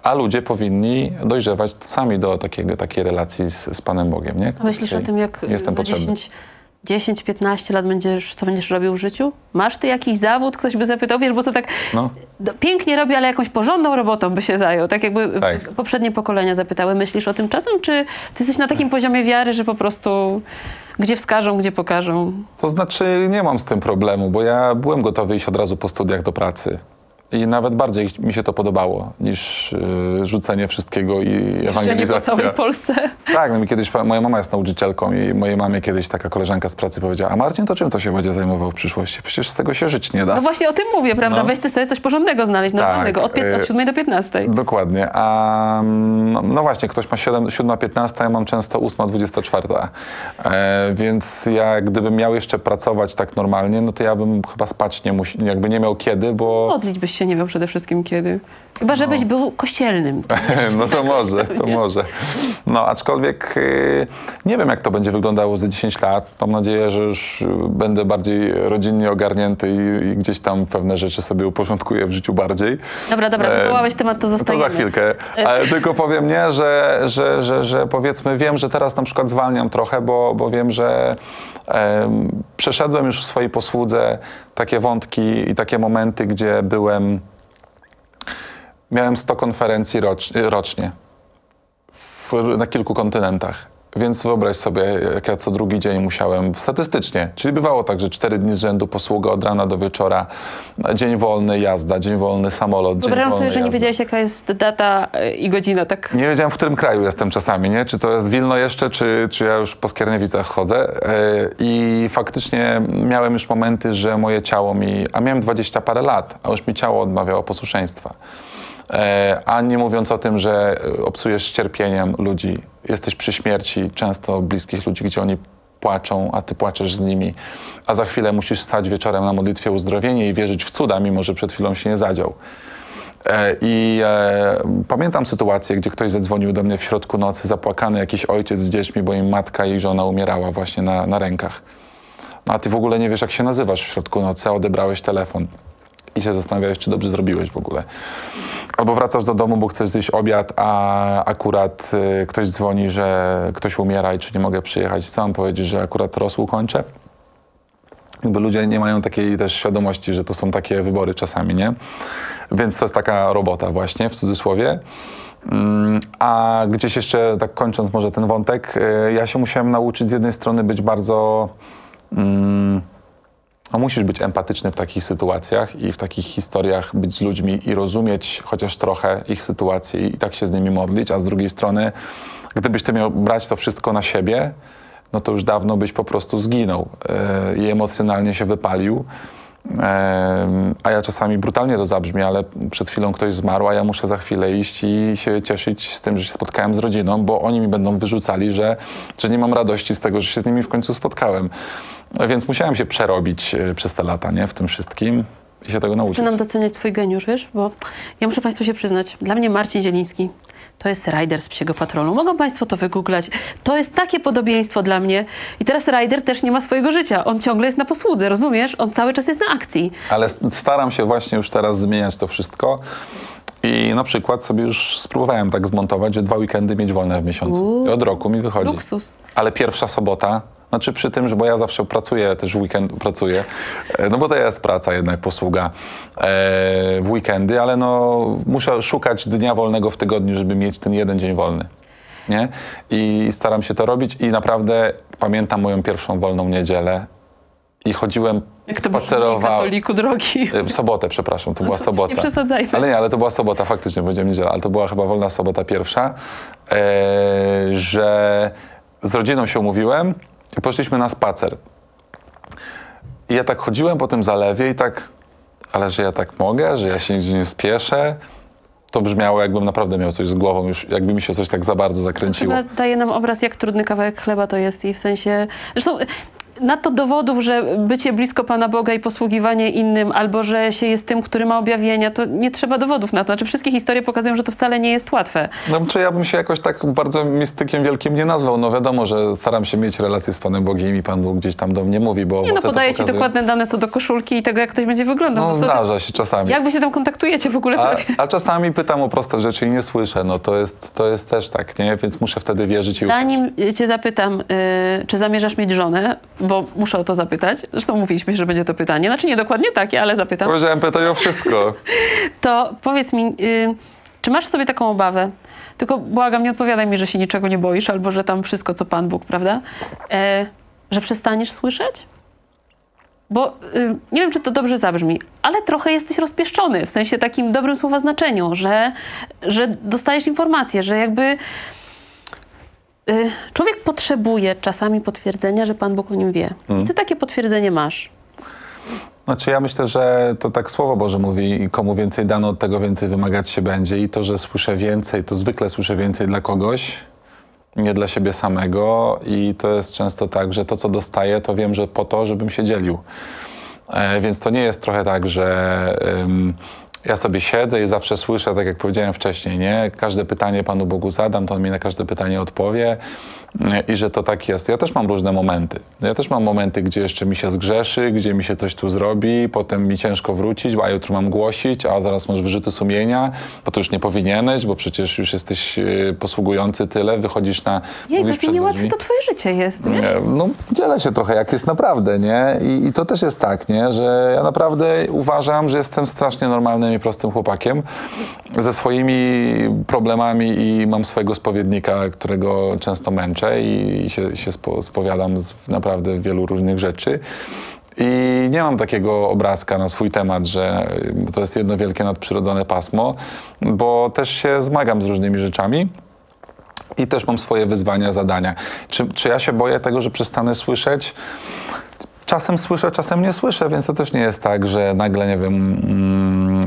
a ludzie powinni dojrzewać sami do takiej relacji z Panem Bogiem, nie? A myślisz o tym, jak jestem potrzebny. 10-15 lat co będziesz robił w życiu? Masz ty jakiś zawód? Ktoś by zapytał, wiesz, bo to tak pięknie robi, ale jakąś porządną robotą by się zajął. Tak jakby poprzednie pokolenia zapytały, myślisz o tym czasem? Czy ty jesteś na takim poziomie wiary, że po prostu gdzie wskażą, gdzie pokażą? To znaczy nie mam z tym problemu, bo ja byłem gotowy iść od razu po studiach do pracy. I nawet bardziej mi się to podobało, niż rzucenie wszystkiego i ewangelizacja. Po całej Polsce. Tak, no mi kiedyś, moja mama jest nauczycielką i mojej mamie kiedyś taka koleżanka z pracy powiedziała, a Marcin, to czym to się będzie zajmował w przyszłości? Przecież z tego się żyć nie da. No właśnie o tym mówię, prawda? No. Weź ty sobie coś porządnego znaleźć, normalnego, od 7 do 15. Dokładnie. A no właśnie, ktoś ma 7:15, ja mam często 8:24. Więc ja gdybym miał jeszcze pracować tak normalnie, no to ja bym chyba spać jakby nie miał kiedy, bo... Modlić się nie wiem przede wszystkim kiedy. Chyba, żebyś był kościelnym. No to może, to może. No aczkolwiek nie wiem, jak to będzie wyglądało za 10 lat. Mam nadzieję, że już będę bardziej rodzinnie ogarnięty i gdzieś tam pewne rzeczy sobie uporządkuję w życiu bardziej. Dobra, wywołałeś temat, to zostajemy. To za chwilkę. Ale tylko powiem, nie, że powiedzmy, wiem, że teraz na przykład zwalniam trochę, bo wiem, że przeszedłem już w swojej posłudze takie wątki i takie momenty, gdzie byłem... Miałem 100 konferencji rocznie na kilku kontynentach. Więc wyobraź sobie, jak ja co drugi dzień musiałem statystycznie, czyli bywało tak, że 4 dni z rzędu posługa od rana do wieczora, dzień wolny jazda, dzień wolny samolot, wyobrażam sobie, że nie wiedziałeś, jaka jest data i godzina, tak? Nie wiedziałem, w którym kraju jestem czasami, nie? Czy to jest Wilno jeszcze, czy ja już po Skierniewicach chodzę. I faktycznie miałem już momenty, że moje ciało mi, a miałem 20 parę lat, a już mi ciało odmawiało posłuszeństwa. A nie mówiąc o tym, że obsujesz cierpieniem ludzi, jesteś przy śmierci często bliskich ludzi, gdzie oni płaczą, a ty płaczesz z nimi, a za chwilę musisz stać wieczorem na modlitwie uzdrowienie i wierzyć w cuda, mimo że przed chwilą się nie zadział. Pamiętam sytuację, gdzie ktoś zadzwonił do mnie w środku nocy, zapłakany jakiś ojciec z dziećmi, bo im matka i żona umierała właśnie na rękach. No, a ty w ogóle nie wiesz, jak się nazywasz w środku nocy, a odebrałeś telefon. I się zastanawiałeś, czy dobrze zrobiłeś w ogóle. Albo wracasz do domu, bo chcesz zjeść obiad, a akurat ktoś dzwoni, że ktoś umiera i czy nie mogę przyjechać. Co mam powiedzieć, że akurat rosół kończę? Jakby ludzie nie mają takiej też świadomości, że to są takie wybory czasami, nie? Więc to jest taka robota właśnie, w cudzysłowie. A gdzieś jeszcze, tak kończąc może ten wątek, ja się musiałem nauczyć z jednej strony być bardzo... musisz być empatyczny w takich sytuacjach i w takich historiach być z ludźmi i rozumieć chociaż trochę ich sytuację i tak się z nimi modlić, a z drugiej strony, gdybyś ty miał brać to wszystko na siebie, no to już dawno byś po prostu zginął i emocjonalnie się wypalił. A ja czasami brutalnie to zabrzmi, ale przed chwilą ktoś zmarł, a ja muszę za chwilę iść i się cieszyć z tym, że się spotkałem z rodziną, bo oni mi będą wyrzucali, że nie mam radości z tego, że się z nimi w końcu spotkałem. Więc musiałem się przerobić przez te lata, nie? W tym wszystkim i się tego nauczyć. Zaczynam doceniać swój geniusz, wiesz, bo ja muszę Państwu się przyznać, dla mnie Marcin Zieliński to jest rider z Psiego Patrolu. Mogą Państwo to wygooglać. To jest takie podobieństwo dla mnie. I teraz rider też nie ma swojego życia. On ciągle jest na posłudze, rozumiesz? On cały czas jest na akcji. Ale staram się właśnie już teraz zmieniać to wszystko. I na przykład sobie już spróbowałem tak zmontować, że 2 weekendy mieć wolne w miesiącu. I od roku mi wychodzi. Luksus. Ale pierwsza sobota, znaczy przy tym, że bo ja zawsze pracuję, też w weekend pracuję, no bo to jest praca jednak, posługa w weekendy, ale no muszę szukać dnia wolnego w tygodniu, żeby mieć ten jeden dzień wolny, nie? I staram się to robić i naprawdę pamiętam moją pierwszą wolną niedzielę i chodziłem, jak to spacerowałem. Katoliku drogi. Sobotę, przepraszam, to była sobota. Nie przesadzajmy. Ale nie, ale to była sobota, faktycznie, powiedziałem niedziela, ale to była chyba wolna sobota pierwsza, że z rodziną się umówiłem, i poszliśmy na spacer. I ja tak chodziłem po tym zalewie i tak, ale że ja tak mogę, że ja się nigdzie nie spieszę, to brzmiało, jakbym naprawdę miał coś z głową, już jakby mi się coś tak za bardzo zakręciło. Chyba daje nam obraz, jak trudny kawałek chleba to jest i w sensie... Zresztą na to dowodów, że bycie blisko Pana Boga i posługiwanie innym, albo że się jest tym, który ma objawienia, to nie trzeba dowodów na to. Znaczy wszystkie historie pokazują, że to wcale nie jest łatwe. No, czy ja bym się jakoś tak bardzo mistykiem wielkim nie nazwał. No wiadomo, że staram się mieć relacje z Panem Bogiem i Pan Bóg gdzieś tam do mnie mówi, bo... Nie, no podaję Ci dokładne dane co do koszulki i tego, jak ktoś będzie wyglądał. No zdarza się czasami. Jak Wy się tam kontaktujecie w ogóle? A czasami pytam o proste rzeczy i nie słyszę. No to jest też tak, nie? Więc muszę wtedy wierzyć i ufać. Zanim Cię zapytam, czy zamierzasz mieć żonę, bo muszę o to zapytać. Zresztą mówiliśmy, że będzie to pytanie. Znaczy nie dokładnie takie, ale zapytam. Powiedziałem, pytaj o wszystko. To powiedz mi, czy masz w sobie taką obawę? Tylko błagam, nie odpowiadaj mi, że się niczego nie boisz, albo że tam wszystko, co Pan Bóg, prawda? Że przestaniesz słyszeć? Bo nie wiem, czy to dobrze zabrzmi, ale trochę jesteś rozpieszczony, w sensie takim dobrym słowa znaczeniu, że dostajesz informację, że jakby... Człowiek potrzebuje czasami potwierdzenia, że Pan Bóg o nim wie. I Ty takie potwierdzenie masz. Znaczy ja myślę, że to tak Słowo Boże mówi i komu więcej dano, od tego więcej wymagać się będzie. I to, że słyszę więcej, to zwykle słyszę więcej dla kogoś, nie dla siebie samego. I to jest często tak, że to, co dostaję, to wiem, że po to, żebym się dzielił. Więc to nie jest trochę tak, że... Ja sobie siedzę i zawsze słyszę, tak jak powiedziałem wcześniej, nie? Każde pytanie Panu Bogu zadam, to On mi na każde pytanie odpowie i że to tak jest. Ja też mam różne momenty. Ja też mam momenty, gdzie jeszcze mi się zgrzeszy, gdzie mi się coś tu zrobi, potem mi ciężko wrócić, a jutro mam głosić, a zaraz masz wyrzuty sumienia, bo to już nie powinieneś, bo przecież już jesteś posługujący tyle, wychodzisz na... Jakie niełatwe to Twoje życie jest, wiesz? No, dzielę się trochę, jak jest naprawdę, nie? I to też jest tak, nie? Że ja naprawdę uważam, że jestem strasznie normalnym nieprostym chłopakiem ze swoimi problemami i mam swojego spowiednika, którego często męczę i się spowiadam z naprawdę wielu różnych rzeczy. I nie mam takiego obrazka na swój temat, że to jest jedno wielkie nadprzyrodzone pasmo, bo też się zmagam z różnymi rzeczami i też mam swoje wyzwania, zadania. Czy ja się boję tego, że przestanę słyszeć? Czasem słyszę, czasem nie słyszę, więc to też nie jest tak, że nagle, nie wiem,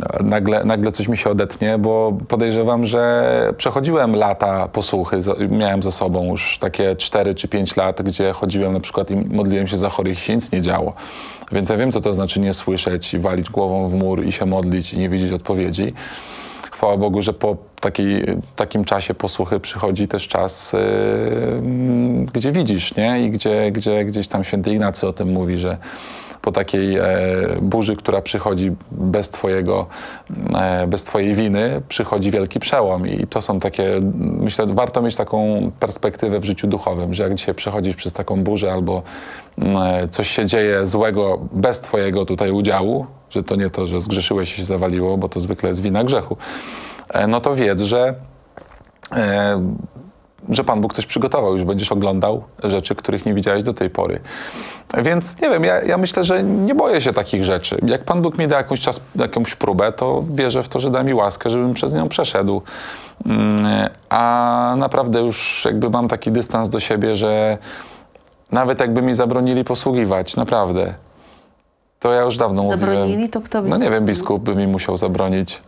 nagle coś mi się odetnie, bo podejrzewam, że przechodziłem lata posłuchy, miałem za sobą już takie 4 czy 5 lat, gdzie chodziłem na przykład i modliłem się za chorych i się nic nie działo. Więc ja wiem, co to znaczy nie słyszeć i walić głową w mur i się modlić i nie widzieć odpowiedzi. Chwała Bogu, że po takim czasie posłuchy przychodzi też czas, gdzie widzisz, nie? I gdzieś tam święty Ignacy o tym mówi, że po takiej burzy, która przychodzi bez twojej winy, przychodzi wielki przełom. I to są takie, myślę, warto mieć taką perspektywę w życiu duchowym, że jak dzisiaj przechodzisz przez taką burzę albo coś się dzieje złego bez twojego tutaj udziału, że to nie to, że zgrzeszyłeś i się zawaliło, bo to zwykle jest wina grzechu, no to wiedz, że Pan Bóg coś przygotował, już będziesz oglądał rzeczy, których nie widziałeś do tej pory. Więc nie wiem, ja myślę, że nie boję się takich rzeczy. Jak Pan Bóg mi da jakąś próbę, to wierzę w to, że da mi łaskę, żebym przez nią przeszedł. A naprawdę już jakby mam taki dystans do siebie, że nawet jakby mi zabronili posługiwać, naprawdę, to ja już dawno mówiłem. Zabronili, to kto by? No nie wiem, biskup by mi musiał zabronić.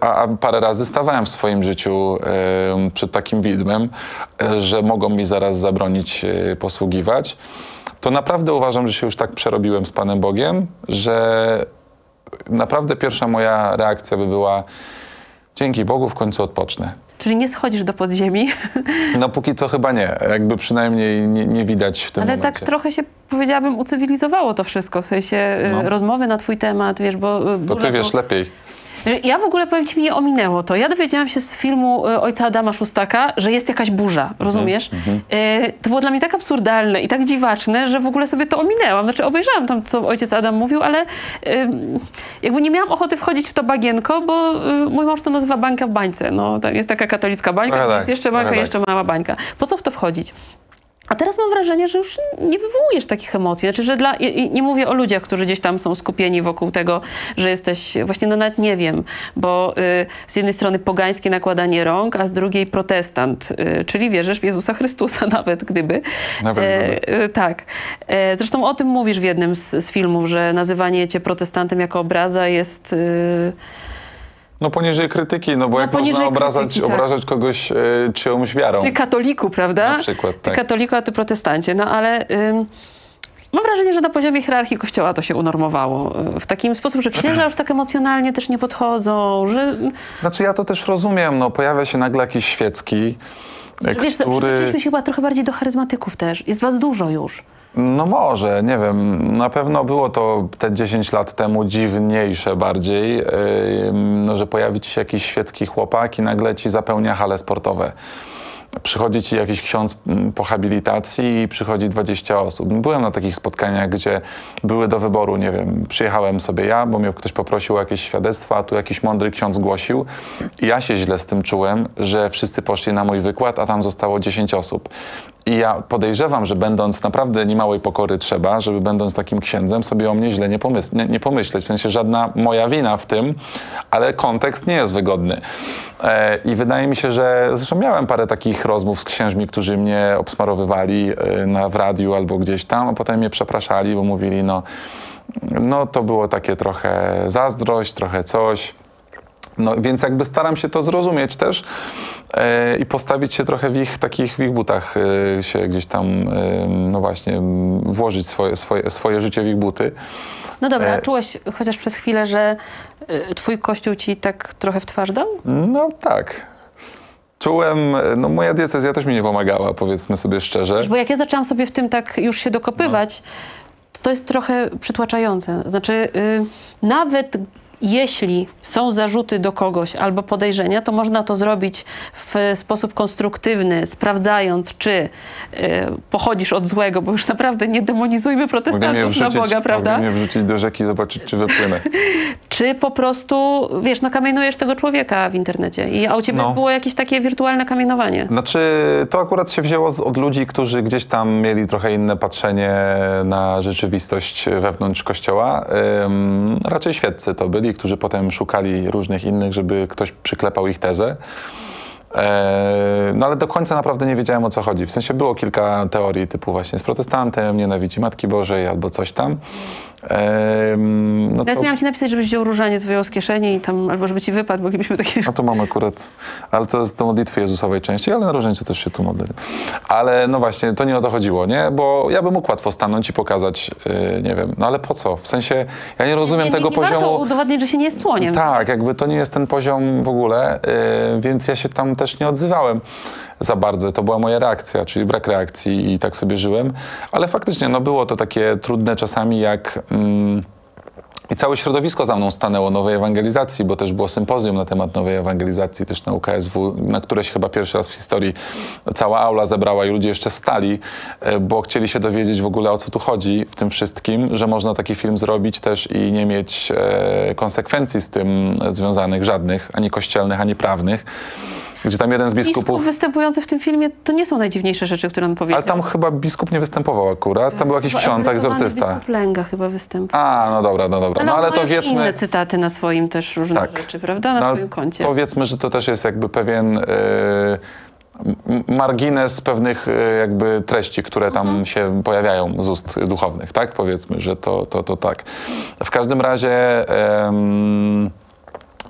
A parę razy stawałem w swoim życiu przed takim widmem, że mogą mi zaraz zabronić posługiwać. To naprawdę uważam, że się już tak przerobiłem z Panem Bogiem, że naprawdę pierwsza moja reakcja by była: dzięki Bogu, w końcu odpocznę. Czyli nie schodzisz do podziemi? No póki co chyba nie. Jakby przynajmniej nie widać w tym momencie. Ale tak trochę się, powiedziałabym, ucywilizowało to wszystko. W sensie rozmowy na twój temat, wiesz, bo... To ty wiesz lepiej. Ja w ogóle, powiem ci, mnie ominęło to. Ja dowiedziałam się z filmu ojca Adama Szustaka, że jest jakaś burza, rozumiesz? To było dla mnie tak absurdalne i tak dziwaczne, że w ogóle sobie to ominęłam. Znaczy obejrzałam tam, co ojciec Adam mówił, ale jakby nie miałam ochoty wchodzić w to bagienko, bo mój mąż to nazywa bańka w bańce. No, tam jest taka katolicka bańka, ale jest jeszcze bańka, jeszcze mała bańka. Po co w to wchodzić? A teraz mam wrażenie, że już nie wywołujesz takich emocji. Znaczy, że nie mówię o ludziach, którzy gdzieś tam są skupieni wokół tego, że jesteś, właśnie no nawet nie wiem, bo z jednej strony pogańskie nakładanie rąk, a z drugiej protestant, czyli wierzysz w Jezusa Chrystusa nawet gdyby. Tak. Zresztą o tym mówisz w jednym z filmów, że nazywanie cię protestantem jako obraza jest... No poniżej krytyki, no bo no jak można obrażać kogoś czyjąś wiarą. Ty katoliku, prawda? Na przykład, tak. Ty katoliku, a ty protestancie. No ale mam wrażenie, że na poziomie hierarchii Kościoła to się unormowało. W takim sposób, że księża już tak emocjonalnie też nie podchodzą, że... Znaczy ja to też rozumiem, no pojawia się nagle jakiś świecki, wiesz, przyzwyczailiśmy się chyba trochę bardziej do charyzmatyków też. Jest was dużo już. No może, nie wiem, na pewno było to te 10 lat temu dziwniejsze bardziej, no, że pojawi ci się jakiś świecki chłopak i nagle ci zapełnia hale sportowe. Przychodzi ci jakiś ksiądz po habilitacji i przychodzi 20 osób. Byłem na takich spotkaniach, gdzie były do wyboru, nie wiem, przyjechałem sobie ja, bo mnie ktoś poprosił o jakieś świadectwa, a tu jakiś mądry ksiądz głosił. I ja się źle z tym czułem, że wszyscy poszli na mój wykład, a tam zostało 10 osób. I ja podejrzewam, że będąc naprawdę niemałej pokory trzeba, żeby będąc takim księdzem sobie o mnie źle nie pomyśleć. W sensie żadna moja wina w tym, ale kontekst nie jest wygodny. I wydaje mi się, że zresztą miałem parę takich rozmów z księżmi, którzy mnie obsmarowywali w radiu albo gdzieś tam, a potem mnie przepraszali, bo mówili, no to było takie trochę zazdrość, trochę coś. No więc jakby staram się to zrozumieć też i postawić się trochę w ich butach, się gdzieś tam, no właśnie, włożyć swoje życie w ich buty. No dobra, a czułeś chociaż przez chwilę, że twój Kościół ci tak trochę w twarz dał? No tak. Czułem, no moja diecezja też mi nie pomagała, powiedzmy sobie szczerze. Bo jak ja zaczęłam sobie w tym tak już się dokopywać, to jest trochę przytłaczające. Znaczy nawet Jeśli są zarzuty do kogoś albo podejrzenia, to można to zrobić w sposób konstruktywny, sprawdzając, czy pochodzisz od złego, bo już naprawdę nie demonizujmy protestantów na Boga, prawda? Mogę mnie wrzucić do rzeki, zobaczyć, czy wypłynę. Czy po prostu, wiesz, no kamienujesz tego człowieka w internecie i a u ciebie było jakieś takie wirtualne kamienowanie. Znaczy, to akurat się wzięło od ludzi, którzy gdzieś tam mieli trochę inne patrzenie na rzeczywistość wewnątrz Kościoła. Raczej świeccy to byli, którzy potem szukali różnych innych, żeby ktoś przyklepał ich tezę. No ale do końca naprawdę nie wiedziałem, o co chodzi. W sensie było kilka teorii typu właśnie z protestantem, nienawidzi Matki Bożej albo coś tam. No miałam ci napisać, żebyś wziął różaniec, wyjął z kieszeni i tam, albo żeby ci wypadł, bo mielibyśmy takie... No to mam akurat, ale to jest do modlitwy jezusowej części, ale na różańcu też się tu modlę. Ale no właśnie, to nie o to chodziło, nie? Bo ja bym mógł łatwo stanąć i pokazać, nie wiem, no ale po co? W sensie, ja nie rozumiem tego poziomu... Nie warto udowadniać, że się nie jest słoniem. Tak, jakby to nie jest ten poziom w ogóle, więc ja się tam też nie odzywałem za bardzo. To była moja reakcja, czyli brak reakcji i tak sobie żyłem. Ale faktycznie, no było to takie trudne czasami, jak... I całe środowisko za mną stanęło nowej ewangelizacji, bo też było sympozjum na temat nowej ewangelizacji, też na UKSW, na które się chyba pierwszy raz w historii cała aula zebrała i ludzie jeszcze stali, bo chcieli się dowiedzieć w ogóle, o co tu chodzi w tym wszystkim, że można taki film zrobić też i nie mieć konsekwencji z tym związanych żadnych, ani kościelnych, ani prawnych. Gdzie tam jeden z biskupów występujący w tym filmie, to nie są najdziwniejsze rzeczy, które on powiedział. Ale tam chyba biskup nie występował akurat, tam był jakiś ksiądz, egzorcysta. Biskup Lęga chyba występował. A, no dobra, no dobra. No, ale to wiedzmy... inne cytaty na swoim też różne rzeczy, prawda? Na swoim koncie. To wiedzmy, że to też jest jakby pewien margines pewnych jakby treści, które tam się pojawiają z ust duchownych, tak? Powiedzmy, że to tak. W każdym razie...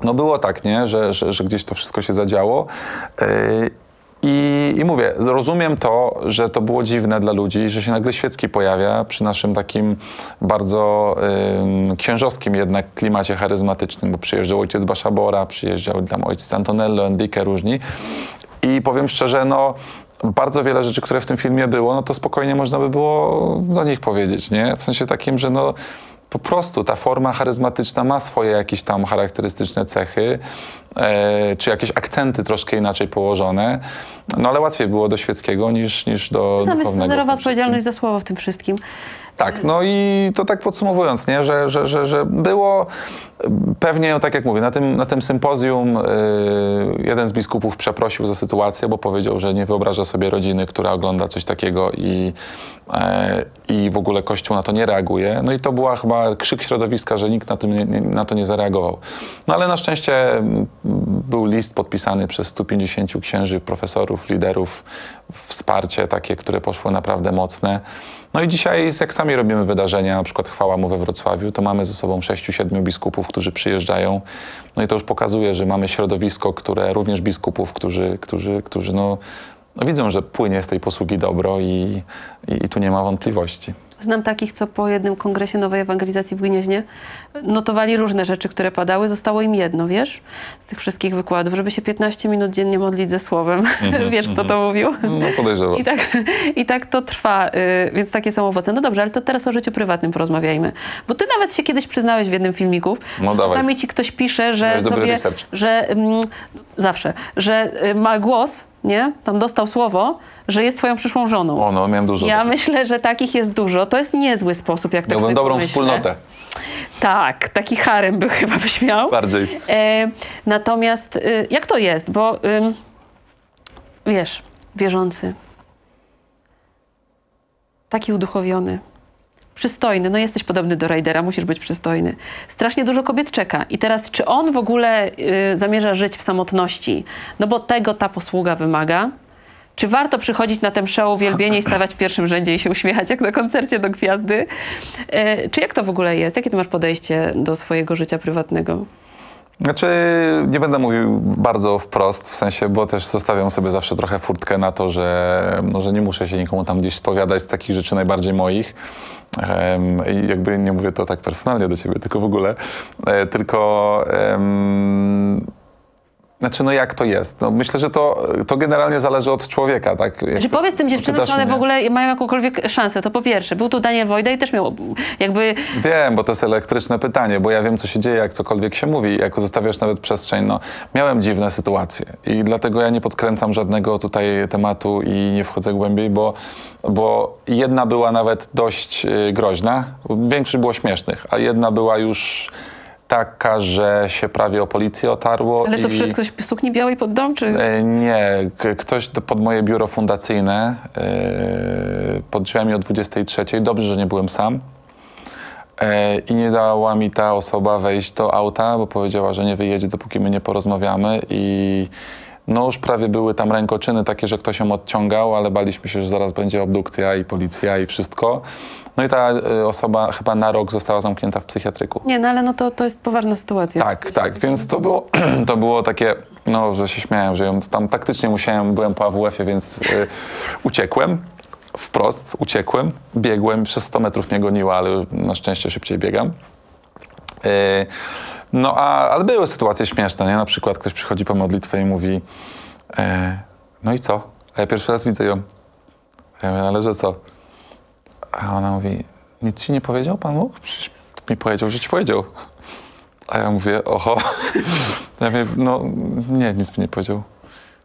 No było tak, nie? Że gdzieś to wszystko się zadziało. I mówię, rozumiem to, że to było dziwne dla ludzi, że się nagle świecki pojawia przy naszym takim bardzo księżowskim jednak klimacie charyzmatycznym, bo przyjeżdżał ojciec Baszabora, przyjeżdżał tam ojciec Antonello, Enrique, różni. I powiem szczerze, no bardzo wiele rzeczy, które w tym filmie było, no to spokojnie można by było do nich powiedzieć, nie? W sensie takim, że no... Po prostu ta forma charyzmatyczna ma swoje jakieś tam charakterystyczne cechy, czy jakieś akcenty troszkę inaczej położone, no ale łatwiej było do świeckiego niż do duchownego. Tam jest zerowa odpowiedzialność za słowo w tym wszystkim. Tak, no i to tak podsumowując, nie, że było pewnie, tak jak mówię, na tym sympozjum jeden z biskupów przeprosił za sytuację, bo powiedział, że nie wyobraża sobie rodziny, która ogląda coś takiego i w ogóle Kościół na to nie reaguje. No i to była chyba krzyk środowiska, że nikt na to nie zareagował. No ale na szczęście był list podpisany przez 150 księży, profesorów, liderów, wsparcie takie, które poszło naprawdę mocne. No i dzisiaj, jak sami robimy wydarzenia, na przykład Chwała Mu we Wrocławiu, to mamy ze sobą 6–7 biskupów, którzy przyjeżdżają. No i to już pokazuje, że mamy środowisko, które również biskupów, którzy no widzą, że płynie z tej posługi dobro i tu nie ma wątpliwości. Znam takich, co po jednym kongresie Nowej Ewangelizacji w Gnieznie notowali różne rzeczy, które padały. Zostało im jedno, wiesz, z tych wszystkich wykładów, żeby się 15 minut dziennie modlić ze słowem. Wiesz, kto to mówił? No podejrzewam. I tak to trwa, więc takie są owoce. No dobrze, ale to teraz o życiu prywatnym porozmawiajmy. Bo ty nawet się kiedyś przyznałeś w jednym filmiku, że czasami ci ktoś pisze, że sobie, że ma głos, nie? Tam dostał słowo, że jest twoją przyszłą żoną. O, no, miałem dużo. Ja myślę, że takich jest dużo. To jest niezły sposób, jak tak sobie dobrą myślę. Wspólnotę. Tak, taki harem byś miał. Bardziej. Natomiast jak to jest? Bo wiesz, wierzący, taki uduchowiony, przystojny, no jesteś podobny do Rajdera, musisz być przystojny. Strasznie dużo kobiet czeka. I teraz, czy on w ogóle zamierza żyć w samotności? No bo tego ta posługa wymaga. Czy warto przychodzić na tę mszę uwielbienie i stawać w pierwszym rzędzie i się uśmiechać, jak na koncercie do Gwiazdy? Czy jak to w ogóle jest? Jakie ty masz podejście do swojego życia prywatnego? Znaczy, nie będę mówił bardzo wprost, w sensie, bo też zostawiam sobie zawsze trochę furtkę na to, że nie muszę się nikomu tam gdzieś spowiadać z takich rzeczy najbardziej moich. I jakby nie mówię to tak personalnie do ciebie, tylko w ogóle. Znaczy, no jak to jest? No, myślę, że to generalnie zależy od człowieka, tak? Czy powiedz tym dziewczynom, czy one w ogóle mają jakąkolwiek szansę? To po pierwsze, był tu Daniel Wojda i też miał jakby... Wiem, bo to jest elektryczne pytanie, bo ja wiem, co się dzieje, jak cokolwiek się mówi, jak zostawiasz nawet przestrzeń. No, miałem dziwne sytuacje i dlatego ja nie podkręcam żadnego tutaj tematu i nie wchodzę głębiej, bo jedna była nawet dość groźna, większość było śmiesznych, a jedna była już... taka, że się prawie o policję otarło. Ale co, przyszedł ktoś w sukni białej pod dom, czy...? Nie, ktoś pod moje biuro fundacyjne, pod drzwiami o 23:00. Dobrze, że nie byłem sam. I nie dała mi ta osoba wejść do auta, bo powiedziała, że nie wyjedzie, dopóki my nie porozmawiamy. I no już prawie były tam rękoczyny takie, że ktoś ją odciągał, ale baliśmy się, że zaraz będzie obdukcja i policja i wszystko. No i ta osoba chyba na rok została zamknięta w psychiatryku. Nie, no ale no to jest poważna sytuacja. Tak, tak, więc to było takie, no że się śmiałem, że ją tam taktycznie musiałem, byłem po AWF-ie, więc uciekłem. Wprost uciekłem, biegłem, przez 100 metrów mnie goniła, ale na szczęście szybciej biegam. No ale były sytuacje śmieszne, nie? Na przykład ktoś przychodzi po modlitwę i mówi no i co? A ja pierwszy raz widzę ją. Ja mówię, ale że co? A ona mówi, nic ci nie powiedział Pan Bóg? Przecież mi powiedział, że ci powiedział. A ja mówię, oho. Ja mówię, no nie, nic mi nie powiedział.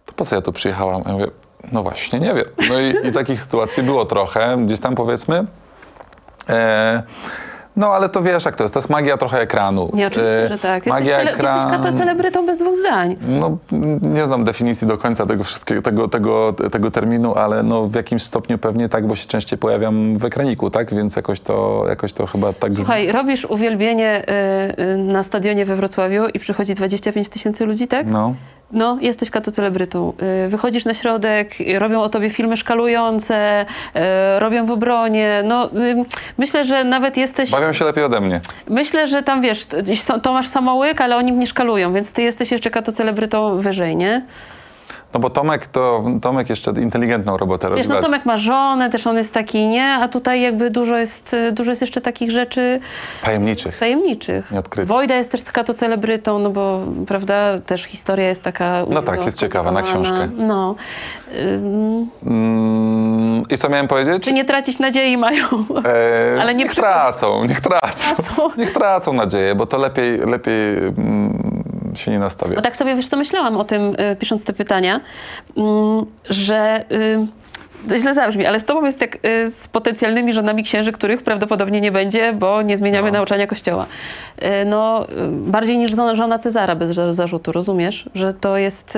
To po co ja tu przyjechałam? A ja mówię, no właśnie, nie wiem. No i takich sytuacji było trochę, gdzieś tam powiedzmy. No ale to wiesz jak to jest magia trochę ekranu. Nie, oczywiście, że tak. Jesteś celebrytą bez dwóch zdań. No nie znam definicji do końca tego wszystkiego, tego terminu, ale no w jakimś stopniu pewnie tak, bo się częściej pojawiam w ekraniku, tak? Więc jakoś to chyba tak... Słuchaj, robisz uwielbienie na stadionie we Wrocławiu i przychodzi 25 000 ludzi, tak? No. No, jesteś katocelebrytą. Wychodzisz na środek, robią o tobie filmy szkalujące, robią w obronie. No, myślę, że nawet jesteś... Bawią się lepiej ode mnie. Myślę, że tam wiesz, Tomasz Samołyk, ale oni mnie szkalują, więc ty jesteś jeszcze katocelebrytą wyżej, nie? No bo Tomek jeszcze inteligentną robotę robi. Wiesz, no Tomek ma żonę, też on jest taki, nie? A tutaj jakby dużo jest jeszcze takich rzeczy... Tajemniczych. Tajemniczych. Nieodkrytych. Wojda jest też katocelebrytą, no bo, prawda, też historia jest taka... No tak, jest ciekawa, na książkę. No. I co miałem powiedzieć? Czy nie tracić nadziei mają? Ale nie niech tracą nadzieję, bo to lepiej się nie nastawiam. No tak sobie, wiesz co, myślałam o tym, pisząc te pytania, że to źle zabrzmi, ale z tobą jest jak z potencjalnymi żonami księży, których prawdopodobnie nie będzie, bo nie zmieniamy nauczania Kościoła. No, bardziej niż żona Cezara bez zarzutu, rozumiesz? Że to jest...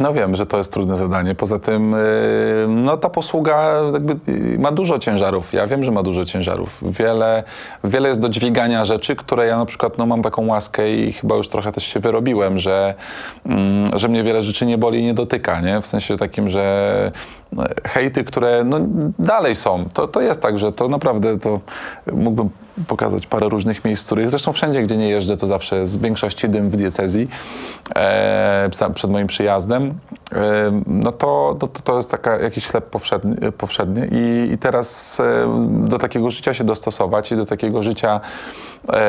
No wiem, że to jest trudne zadanie. Poza tym, no ta posługa jakby ma dużo ciężarów. Ja wiem, że ma dużo ciężarów. Wiele jest do dźwigania rzeczy, które ja na przykład mam taką łaskę i chyba już trochę też się wyrobiłem, że mnie wiele rzeczy nie boli i nie dotyka, nie? W sensie takim, że... hejty, które no, dalej są. To jest tak, że to naprawdę to mógłbym pokazać parę różnych miejsc, których zresztą wszędzie, gdzie nie jeżdżę, to zawsze jest w większości dym w diecezji przed moim przyjazdem. No to jest taka, jakiś chleb powszedni i teraz do takiego życia się dostosować i do takiego życia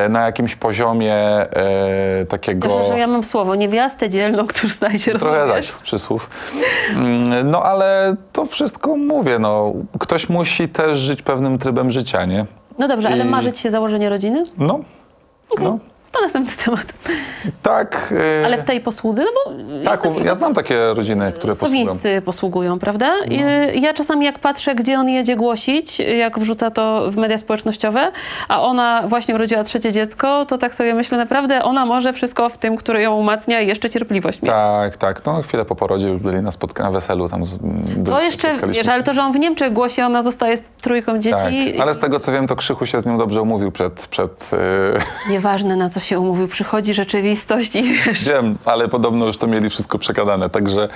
na jakimś poziomie takiego... Proszę, że ja mam słowo, niewiastę dzielną, którą znajdzie, rozumiesz? Trochę tak, z przysłów. No ale to wszystko mówię, no. Ktoś musi też żyć pewnym trybem życia, nie? No dobrze, ale marzy ci się założenie rodziny? No. Okay. No. To następny temat. Tak. Ale w tej posłudze? No bo tak, ja znam takie rodziny, które posługują. Sowińscy posługują, prawda? No. Ja czasami jak patrzę, gdzie on jedzie głosić, jak wrzuca to w media społecznościowe, a ona właśnie urodziła 3 dziecko, to tak sobie myślę, naprawdę ona może wszystko w tym, który ją umacnia i jeszcze cierpliwość mieć. Tak, tak. No chwilę po porodzie byli na weselu tam. To jeszcze, wiesz, ale to, że on w Niemczech głosi, ona zostaje z 3 dzieci. Tak. Ale z tego, co wiem, to Krzychu się z nim dobrze umówił Nieważne, na co się umówił. Przychodzi rzeczywistość i wiesz... Wiem, ale podobno już to mieli wszystko przekadane, także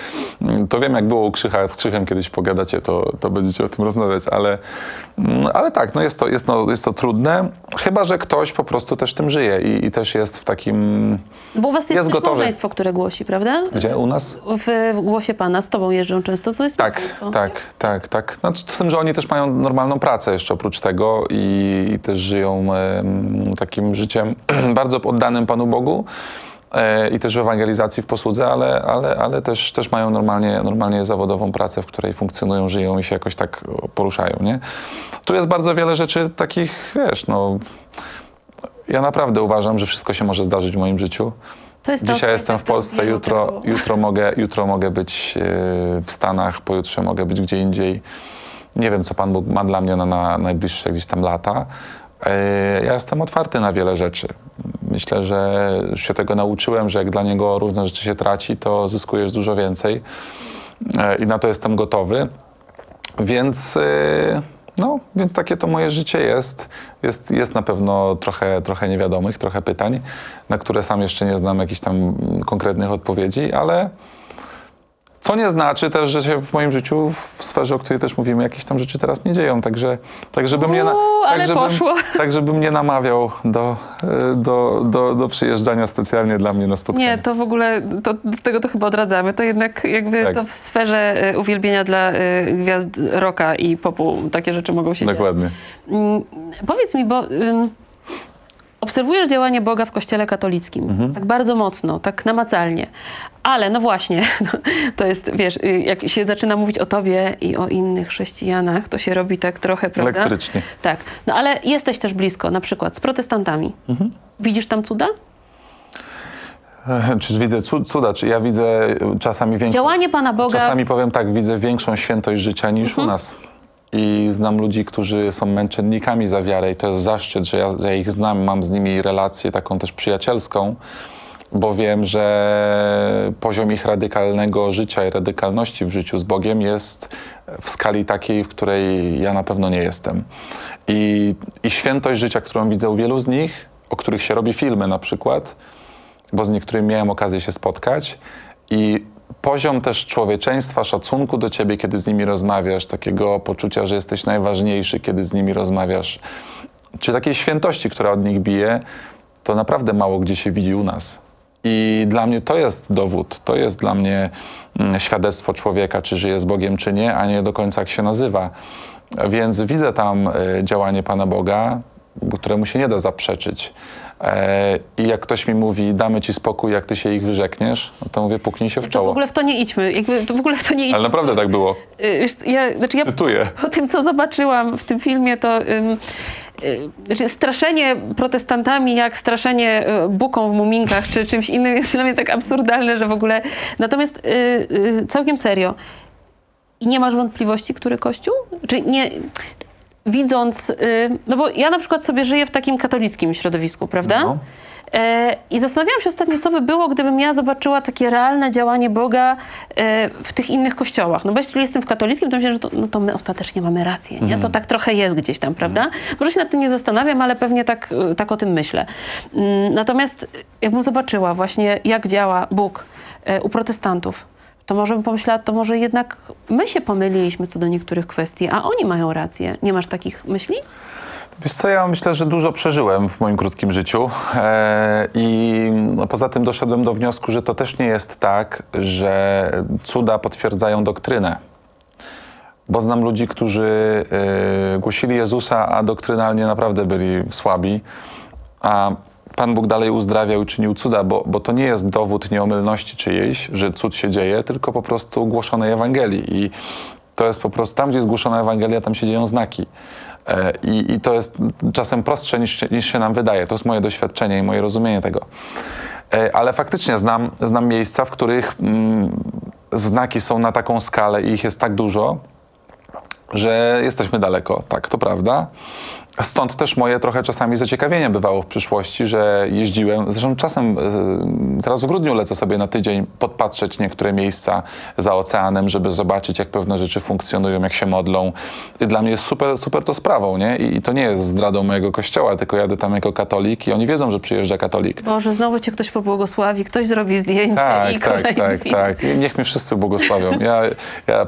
to wiem, jak było u Krzycha, z Krzychem kiedyś pogadacie, to będziecie o tym rozmawiać, ale tak, no jest to trudne, chyba że ktoś po prostu też tym żyje i też jest w takim... Bo u was jest też małżeństwo, które głosi, prawda? Gdzie? U nas? W Głosie Pana, z tobą jeżdżą często, co jest... Tak. Znaczy, z tym, że oni też mają normalną pracę jeszcze oprócz tego i też żyją takim życiem bardzo oddanym Panu Bogu, i też w ewangelizacji, w posłudze, ale też mają normalnie zawodową pracę, w której funkcjonują, żyją i się jakoś tak poruszają, nie? Tu jest bardzo wiele rzeczy takich, wiesz, no... Ja naprawdę uważam, że wszystko się może zdarzyć w moim życiu. Dzisiaj jestem w Polsce, jutro mogę być w Stanach, pojutrze mogę być gdzie indziej. Nie wiem, co Pan Bóg ma dla mnie na najbliższe gdzieś tam lata. Ja jestem otwarty na wiele rzeczy. Myślę, że już się tego nauczyłem, że jak dla niego różne rzeczy się traci, to zyskujesz dużo więcej. I na to jestem gotowy. Więc... No, więc takie to moje życie jest. Jest na pewno trochę niewiadomych, trochę pytań, na które sam jeszcze nie znam jakichś tam konkretnych odpowiedzi, ale co nie znaczy też, że się w moim życiu, w sferze, o której też mówimy, jakieś tam rzeczy teraz nie dzieją. Także bym nie namawiał do przyjeżdżania specjalnie dla mnie na spotkanie. Nie, to w ogóle, do tego to chyba odradzamy. To jednak jakby tak. To w sferze uwielbienia dla gwiazd rocka i popu takie rzeczy mogą się dziać. Dokładnie. Powiedz mi, bo... Obserwujesz działanie Boga w Kościele katolickim, tak bardzo mocno, tak namacalnie, ale no właśnie, to jest, wiesz, jak się zaczyna mówić o tobie i o innych chrześcijanach, to się robi tak trochę, prawda? Elektrycznie. Tak, no ale jesteś też blisko, na przykład z protestantami. Widzisz tam cuda? Czyż widzę cuda? Czy ja widzę czasami większą... Działanie Pana Boga... Czasami powiem tak, widzę większą świętość życia niż u nas. I znam ludzi, którzy są męczennikami za wiarę i to jest zaszczyt, że ja ich znam, mam z nimi relację taką też przyjacielską, bo wiem, że poziom ich radykalnego życia i radykalności w życiu z Bogiem jest w skali takiej, w której ja na pewno nie jestem. I świętość życia, którą widzę u wielu z nich, o których się robi filmy na przykład, bo z niektórymi miałem okazję się spotkać i poziom też człowieczeństwa, szacunku do ciebie, kiedy z nimi rozmawiasz, takiego poczucia, że jesteś najważniejszy, kiedy z nimi rozmawiasz, czy takiej świętości, która od nich bije, to naprawdę mało gdzie się widzi u nas. I dla mnie to jest dowód, to jest dla mnie świadectwo człowieka, czy żyje z Bogiem, czy nie, a nie do końca jak się nazywa. Więc widzę tam działanie Pana Boga, któremu się nie da zaprzeczyć. I jak ktoś mi mówi, damy ci spokój, jak ty się ich wyrzekniesz, to mówię, puknij się w czoło. To w ogóle w to nie idźmy. Ale naprawdę tak było. Ja cytuję. Po tym, co zobaczyłam w tym filmie, to straszenie protestantami jak straszenie buką w muminkach czy czymś innym jest dla mnie tak absurdalne, że w ogóle... Natomiast całkiem serio. I nie masz wątpliwości, który kościół? Czy nie... Widząc, no bo ja na przykład sobie żyję w takim katolickim środowisku, prawda? No. I zastanawiałam się ostatnio, co by było, gdybym ja zobaczyła takie realne działanie Boga w tych innych kościołach. No bo jeśli jestem w katolickim, to myślę, że to my ostatecznie mamy rację, nie? To tak trochę jest gdzieś tam, prawda? Może się nad tym nie zastanawiam, ale pewnie tak o tym myślę. Natomiast jakbym zobaczyła właśnie, jak działa Bóg u protestantów, to może bym pomyślała, to może jednak my się pomyliliśmy co do niektórych kwestii, a oni mają rację. Nie masz takich myśli? Wiesz co, ja myślę, że dużo przeżyłem w moim krótkim życiu i poza tym doszedłem do wniosku, że to też nie jest tak, że cuda potwierdzają doktrynę. Bo znam ludzi, którzy głosili Jezusa, a doktrynalnie naprawdę byli słabi, a Pan Bóg dalej uzdrawiał i czynił cuda, bo to nie jest dowód nieomylności czyjejś, że cud się dzieje, tylko po prostu głoszonej Ewangelii. I to jest po prostu tam, gdzie jest głoszona Ewangelia, tam się dzieją znaki. I to jest czasem prostsze niż się nam wydaje. To jest moje doświadczenie i moje rozumienie tego. Ale faktycznie znam miejsca, w których znaki są na taką skalę i ich jest tak dużo, że jesteśmy daleko. Tak, to prawda. Stąd też moje trochę czasami zaciekawienie bywało w przyszłości, że jeździłem, zresztą czasem teraz w grudniu lecę sobie na tydzień podpatrzeć niektóre miejsca za oceanem, żeby zobaczyć, jak pewne rzeczy funkcjonują, jak się modlą. I dla mnie jest super, super to sprawą, nie? I to nie jest zdradą mojego kościoła, tylko jadę tam jako katolik i oni wiedzą, że przyjeżdża katolik. Boże, znowu cię ktoś pobłogosławi, ktoś zrobi zdjęcie i tak. Niech mnie wszyscy błogosławią. Ja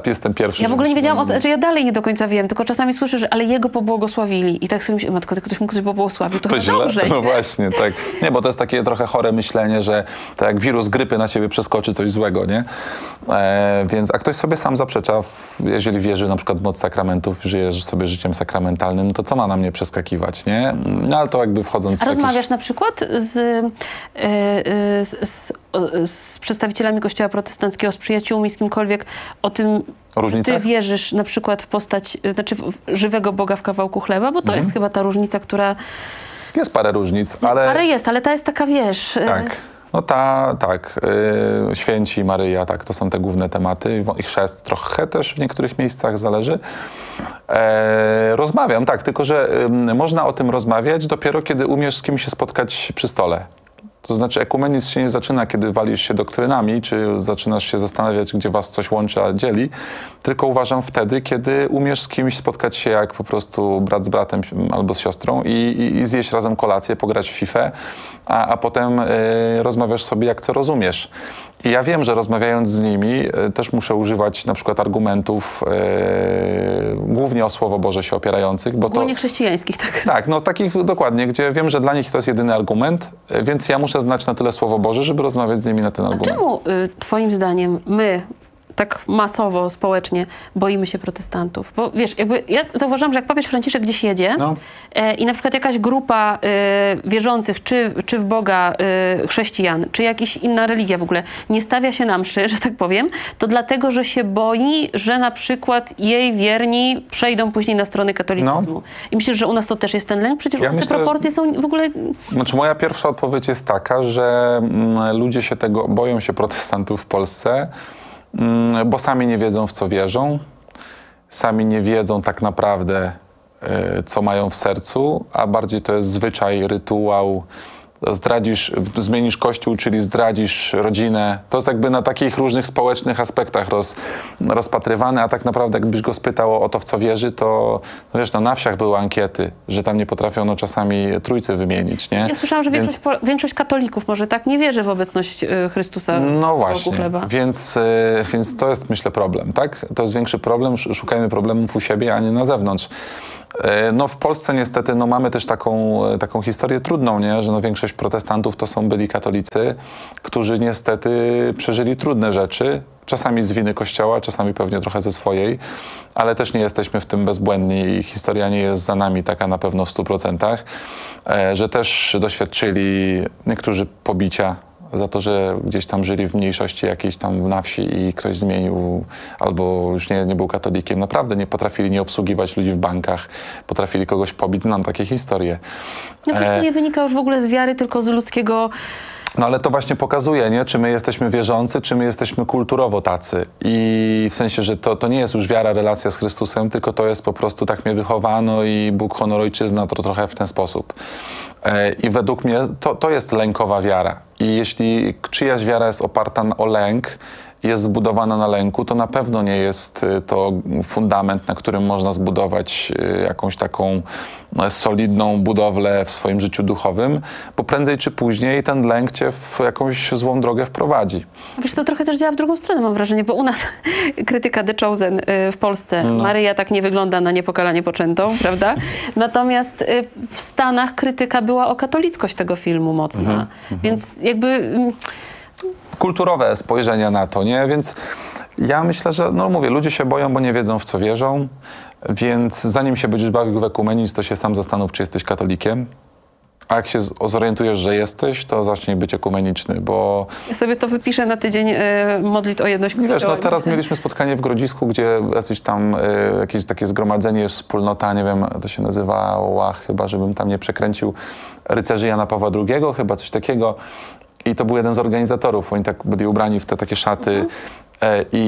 jestem pierwszy. Ja w ogóle nie wiedziałam, że ja dalej nie do końca wiem, tylko czasami słyszę, że ale jego pobłogosławili i tak sobie myślę, matko, ktoś mógł coś pobłogosławił, to chyba dobrze. No właśnie, tak. Nie, bo to jest takie trochę chore myślenie, że tak jak wirus grypy na ciebie przeskoczy coś złego, nie? Więc, a ktoś sobie sam zaprzecza, jeżeli wierzy na przykład w moc sakramentów, żyjesz sobie życiem sakramentalnym, to co ma na mnie przeskakiwać, nie? No, ale to jakby wchodząc w jakiś... Rozmawiasz na przykład z przedstawicielami Kościoła protestanckiego, z przyjaciółmi, z kimkolwiek o tym, różnicach? Ty wierzysz na przykład w postać, znaczy w żywego Boga w kawałku chleba, bo to jest chyba ta różnica, która... Jest parę różnic, ale... No, parę jest, ale ta jest taka, wiesz... Tak. No tak, święci, Maryja, tak, to są te główne tematy. Ich chrzest trochę też w niektórych miejscach zależy. Rozmawiam, tak, tylko że można o tym rozmawiać dopiero, kiedy umiesz z kimś się spotkać przy stole. To znaczy ekumenizm się nie zaczyna, kiedy walisz się doktrynami, czy zaczynasz się zastanawiać, gdzie was coś łączy, a dzieli, tylko uważam wtedy, kiedy umiesz z kimś spotkać się jak po prostu brat z bratem albo z siostrą i zjeść razem kolację, pograć w fifę, a potem rozmawiasz sobie, jak co rozumiesz. I ja wiem, że rozmawiając z nimi też muszę używać na przykład argumentów głównie o Słowo Boże się opierających, bo to... Głównie chrześcijańskich, tak? Tak, no takich dokładnie, gdzie wiem, że dla nich to jest jedyny argument, więc ja muszę znać na tyle Słowo Boże, żeby rozmawiać z nimi na ten argument. A czemu twoim zdaniem my tak masowo, społecznie boimy się protestantów? Bo wiesz, jakby ja zauważyłam, że jak papież Franciszek gdzieś jedzie i na przykład jakaś grupa wierzących, czy w Boga chrześcijan, czy jakaś inna religia w ogóle nie stawia się na mszy, że tak powiem, to dlatego, że się boi, że na przykład jej wierni przejdą później na stronę katolicyzmu. No. I myślę, że u nas to też jest ten lęk? Przecież ja u nas myślę, te proporcje są w ogóle... Znaczy moja pierwsza odpowiedź jest taka, że ludzie się tego boją się protestantów w Polsce, bo sami nie wiedzą, w co wierzą, sami nie wiedzą tak naprawdę, co mają w sercu, a bardziej to jest zwyczaj, rytuał, zmienisz kościół, czyli zdradzisz rodzinę. To jest jakby na takich różnych społecznych aspektach rozpatrywane, a tak naprawdę jakbyś go spytał o to, w co wierzy, to no wiesz, no, na wsiach były ankiety, że tam nie potrafiono czasami trójcy wymienić, nie? Ja słyszałam, że większość katolików może tak nie wierzy w obecność Chrystusa. No właśnie, więc to jest, myślę, problem, tak? To jest większy problem, szukajmy problemów u siebie, a nie na zewnątrz. No w Polsce niestety no, mamy też taką historię trudną, nie? Że no, większość protestantów to są byli katolicy, którzy niestety przeżyli trudne rzeczy, czasami z winy Kościoła, czasami pewnie trochę ze swojej, ale też nie jesteśmy w tym bezbłędni i historia nie jest za nami taka na pewno w 100%, że też doświadczyli niektórzy pobicia za to, że gdzieś tam żyli w mniejszości jakiejś tam na wsi i ktoś zmienił albo już nie był katolikiem. Naprawdę nie potrafili nie obsługiwać ludzi w bankach, potrafili kogoś pobić. Znam takie historie. No przecież to nie wynika już w ogóle z wiary, tylko z ludzkiego... No ale to właśnie pokazuje, nie? Czy my jesteśmy wierzący, czy my jesteśmy kulturowo tacy. I w sensie, że to nie jest już wiara, relacja z Chrystusem, tylko to jest po prostu tak mnie wychowano i Bóg, honor, ojczyzna, to trochę w ten sposób. I według mnie to jest lękowa wiara. I jeśli czyjaś wiara jest oparta o lęk, jest zbudowana na lęku, to na pewno nie jest to fundament, na którym można zbudować jakąś taką solidną budowlę w swoim życiu duchowym, bo prędzej czy później ten lęk cię w jakąś złą drogę wprowadzi. Wiesz, to trochę też działa w drugą stronę, mam wrażenie, bo u nas krytyka The Chosen w Polsce. No. Maryja tak nie wygląda na niepokalanie poczętą, prawda? Natomiast w Stanach krytyka była o katolickość tego filmu mocna, więc jakby... Kulturowe spojrzenie na to, nie? Więc ja myślę, że, no mówię, ludzie się boją, bo nie wiedzą, w co wierzą, więc zanim się będziesz bawił w ekumenizm, to się sam zastanów, czy jesteś katolikiem. A jak się zorientujesz, że jesteś, to zacznij być ekumeniczny, bo... Ja sobie to wypiszę na tydzień modlitw o jedność Kościoła. Wiesz, no teraz mieliśmy spotkanie w Grodzisku, gdzie jacyś tam jakieś takie zgromadzenie, wspólnota, nie wiem, to się nazywała chyba, żebym tam nie przekręcił, rycerzy Jana Pawła II, chyba coś takiego. I to był jeden z organizatorów, oni tak byli ubrani w te takie szaty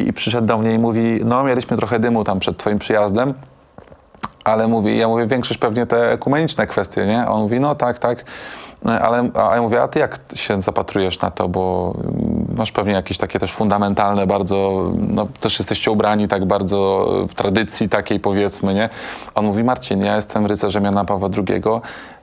i przyszedł do mnie i mówi, no mieliśmy trochę dymu tam przed twoim przyjazdem, ale mówi, ja mówię, większość pewnie te ekumeniczne kwestie, nie? A on mówi, no tak, ale ja mówię, a ty jak się zapatrujesz na to, bo masz pewnie jakieś takie też fundamentalne bardzo, no też jesteście ubrani tak bardzo w tradycji takiej, powiedzmy, nie? On mówi, Marcin, ja jestem rycerzem Jana Pawła II,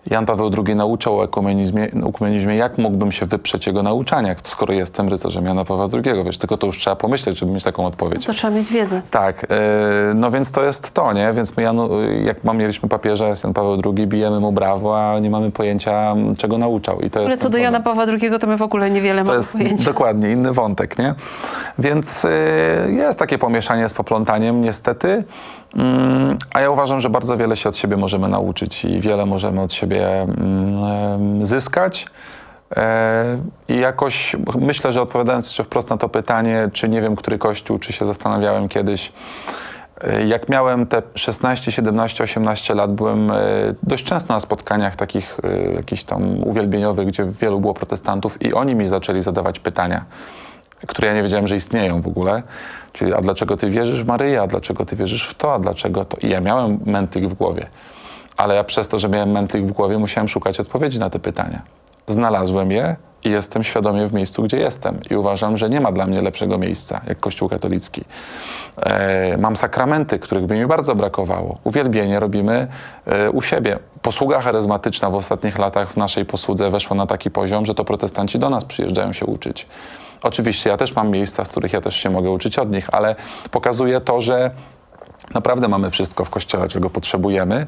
Jan Paweł II nauczał o ekumenizmie, jak mógłbym się wyprzeć jego nauczaniach, skoro jestem rycerzem Jana Pawła II, wiesz, tylko to już trzeba pomyśleć, żeby mieć taką odpowiedź. No to trzeba mieć wiedzę. Tak, no więc to jest to, nie? Więc my mieliśmy papieża, jest Jan Paweł II, bijemy mu brawo, a nie mamy pojęcia, czego nauczał. I to jest co do Jana Pawła II, to my w ogóle niewiele mamy pojęcia. Dokładnie, inny wątek, nie? Więc jest takie pomieszanie z poplątaniem, niestety. A ja uważam, że bardzo wiele się od siebie możemy nauczyć i wiele możemy od siebie zyskać. I jakoś myślę, że odpowiadając jeszcze wprost na to pytanie, czy nie wiem, który kościół, czy się zastanawiałem kiedyś, jak miałem te 16, 17, 18 lat, byłem dość często na spotkaniach takich jakichś tam uwielbieniowych, gdzie wielu było protestantów i oni mi zaczęli zadawać pytania, które ja nie wiedziałem, że istnieją w ogóle. Czyli, a dlaczego ty wierzysz w Maryję, a dlaczego ty wierzysz w to, a dlaczego to? I ja miałem mętlik w głowie. Ale ja przez to, że miałem mętlik w głowie, musiałem szukać odpowiedzi na te pytania. Znalazłem je i jestem świadomie w miejscu, gdzie jestem. I uważam, że nie ma dla mnie lepszego miejsca, jak Kościół katolicki. Mam sakramenty, których by mi bardzo brakowało. Uwielbienie robimy u siebie. Posługa charyzmatyczna w ostatnich latach w naszej posłudze weszła na taki poziom, że to protestanci do nas przyjeżdżają się uczyć. Oczywiście ja też mam miejsca, z których ja też się mogę uczyć od nich, ale pokazuje to, że naprawdę mamy wszystko w Kościele, czego potrzebujemy,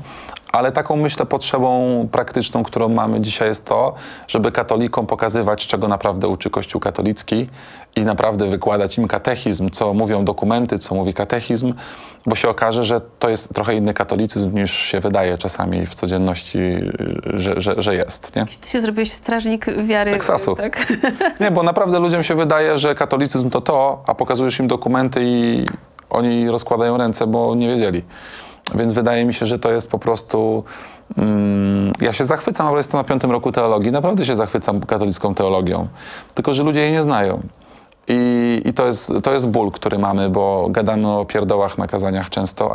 ale taką, myślę, potrzebą praktyczną, którą mamy dzisiaj, jest to, żeby katolikom pokazywać, czego naprawdę uczy Kościół katolicki i naprawdę wykładać im katechizm, co mówią dokumenty, co mówi katechizm, bo się okaże, że to jest trochę inny katolicyzm, niż się wydaje czasami w codzienności, że jest. Nie? Ty się zrobiłeś strażnik wiary Teksasu. Tak? Nie, bo naprawdę ludziom się wydaje, że katolicyzm to to, a pokazujesz im dokumenty i oni rozkładają ręce, bo nie wiedzieli. Więc wydaje mi się, że to jest po prostu... ja się zachwycam, ale jestem na 5. roku teologii. Naprawdę się zachwycam katolicką teologią. Tylko że ludzie jej nie znają. I to jest ból, który mamy, bo gadamy o pierdołach na kazaniach często,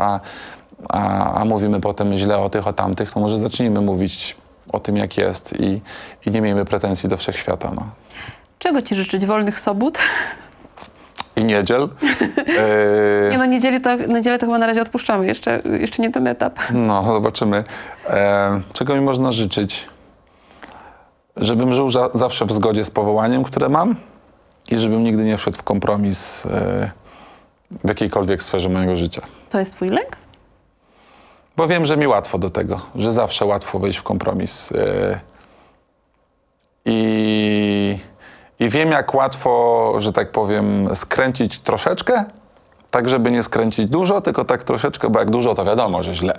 a mówimy potem źle o tych, o tamtych. No może zacznijmy mówić o tym, jak jest i nie miejmy pretensji do wszechświata. No. Czego ci życzyć? Wolnych sobot? I niedziel. Nie, no niedzielę to chyba na razie odpuszczamy. Jeszcze nie ten etap. No, zobaczymy. Czego mi można życzyć? Żebym żył zawsze w zgodzie z powołaniem, które mam i żebym nigdy nie wszedł w kompromis w jakiejkolwiek sferze mojego życia. To jest twój lęk? Bo wiem, że mi łatwo do tego, że zawsze łatwo wejść w kompromis. I wiem, jak łatwo, że tak powiem, skręcić troszeczkę, tak żeby nie skręcić dużo, tylko tak troszeczkę, bo jak dużo, to wiadomo, że źle.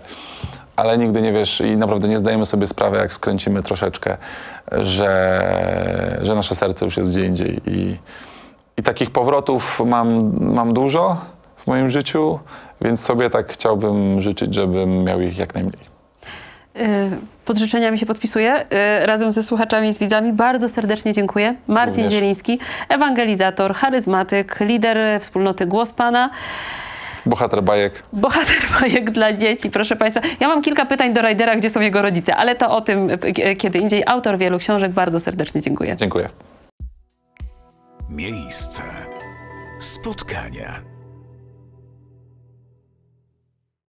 Ale nigdy nie wiesz i naprawdę nie zdajemy sobie sprawy, jak skręcimy troszeczkę, że nasze serce już jest gdzie indziej. I takich powrotów mam dużo w moim życiu, więc sobie tak chciałbym życzyć, żebym miał ich jak najmniej. Pod życzeniami się podpisuję, razem ze słuchaczami i z widzami. Bardzo serdecznie dziękuję. Marcin Zieliński, ewangelizator, charyzmatyk, lider wspólnoty Głos Pana. Bohater bajek. Bohater bajek dla dzieci, proszę Państwa. Ja mam kilka pytań do Rajdera, gdzie są jego rodzice, ale to o tym kiedy indziej. Autor wielu książek, bardzo serdecznie dziękuję. Dziękuję. Miejsce spotkania.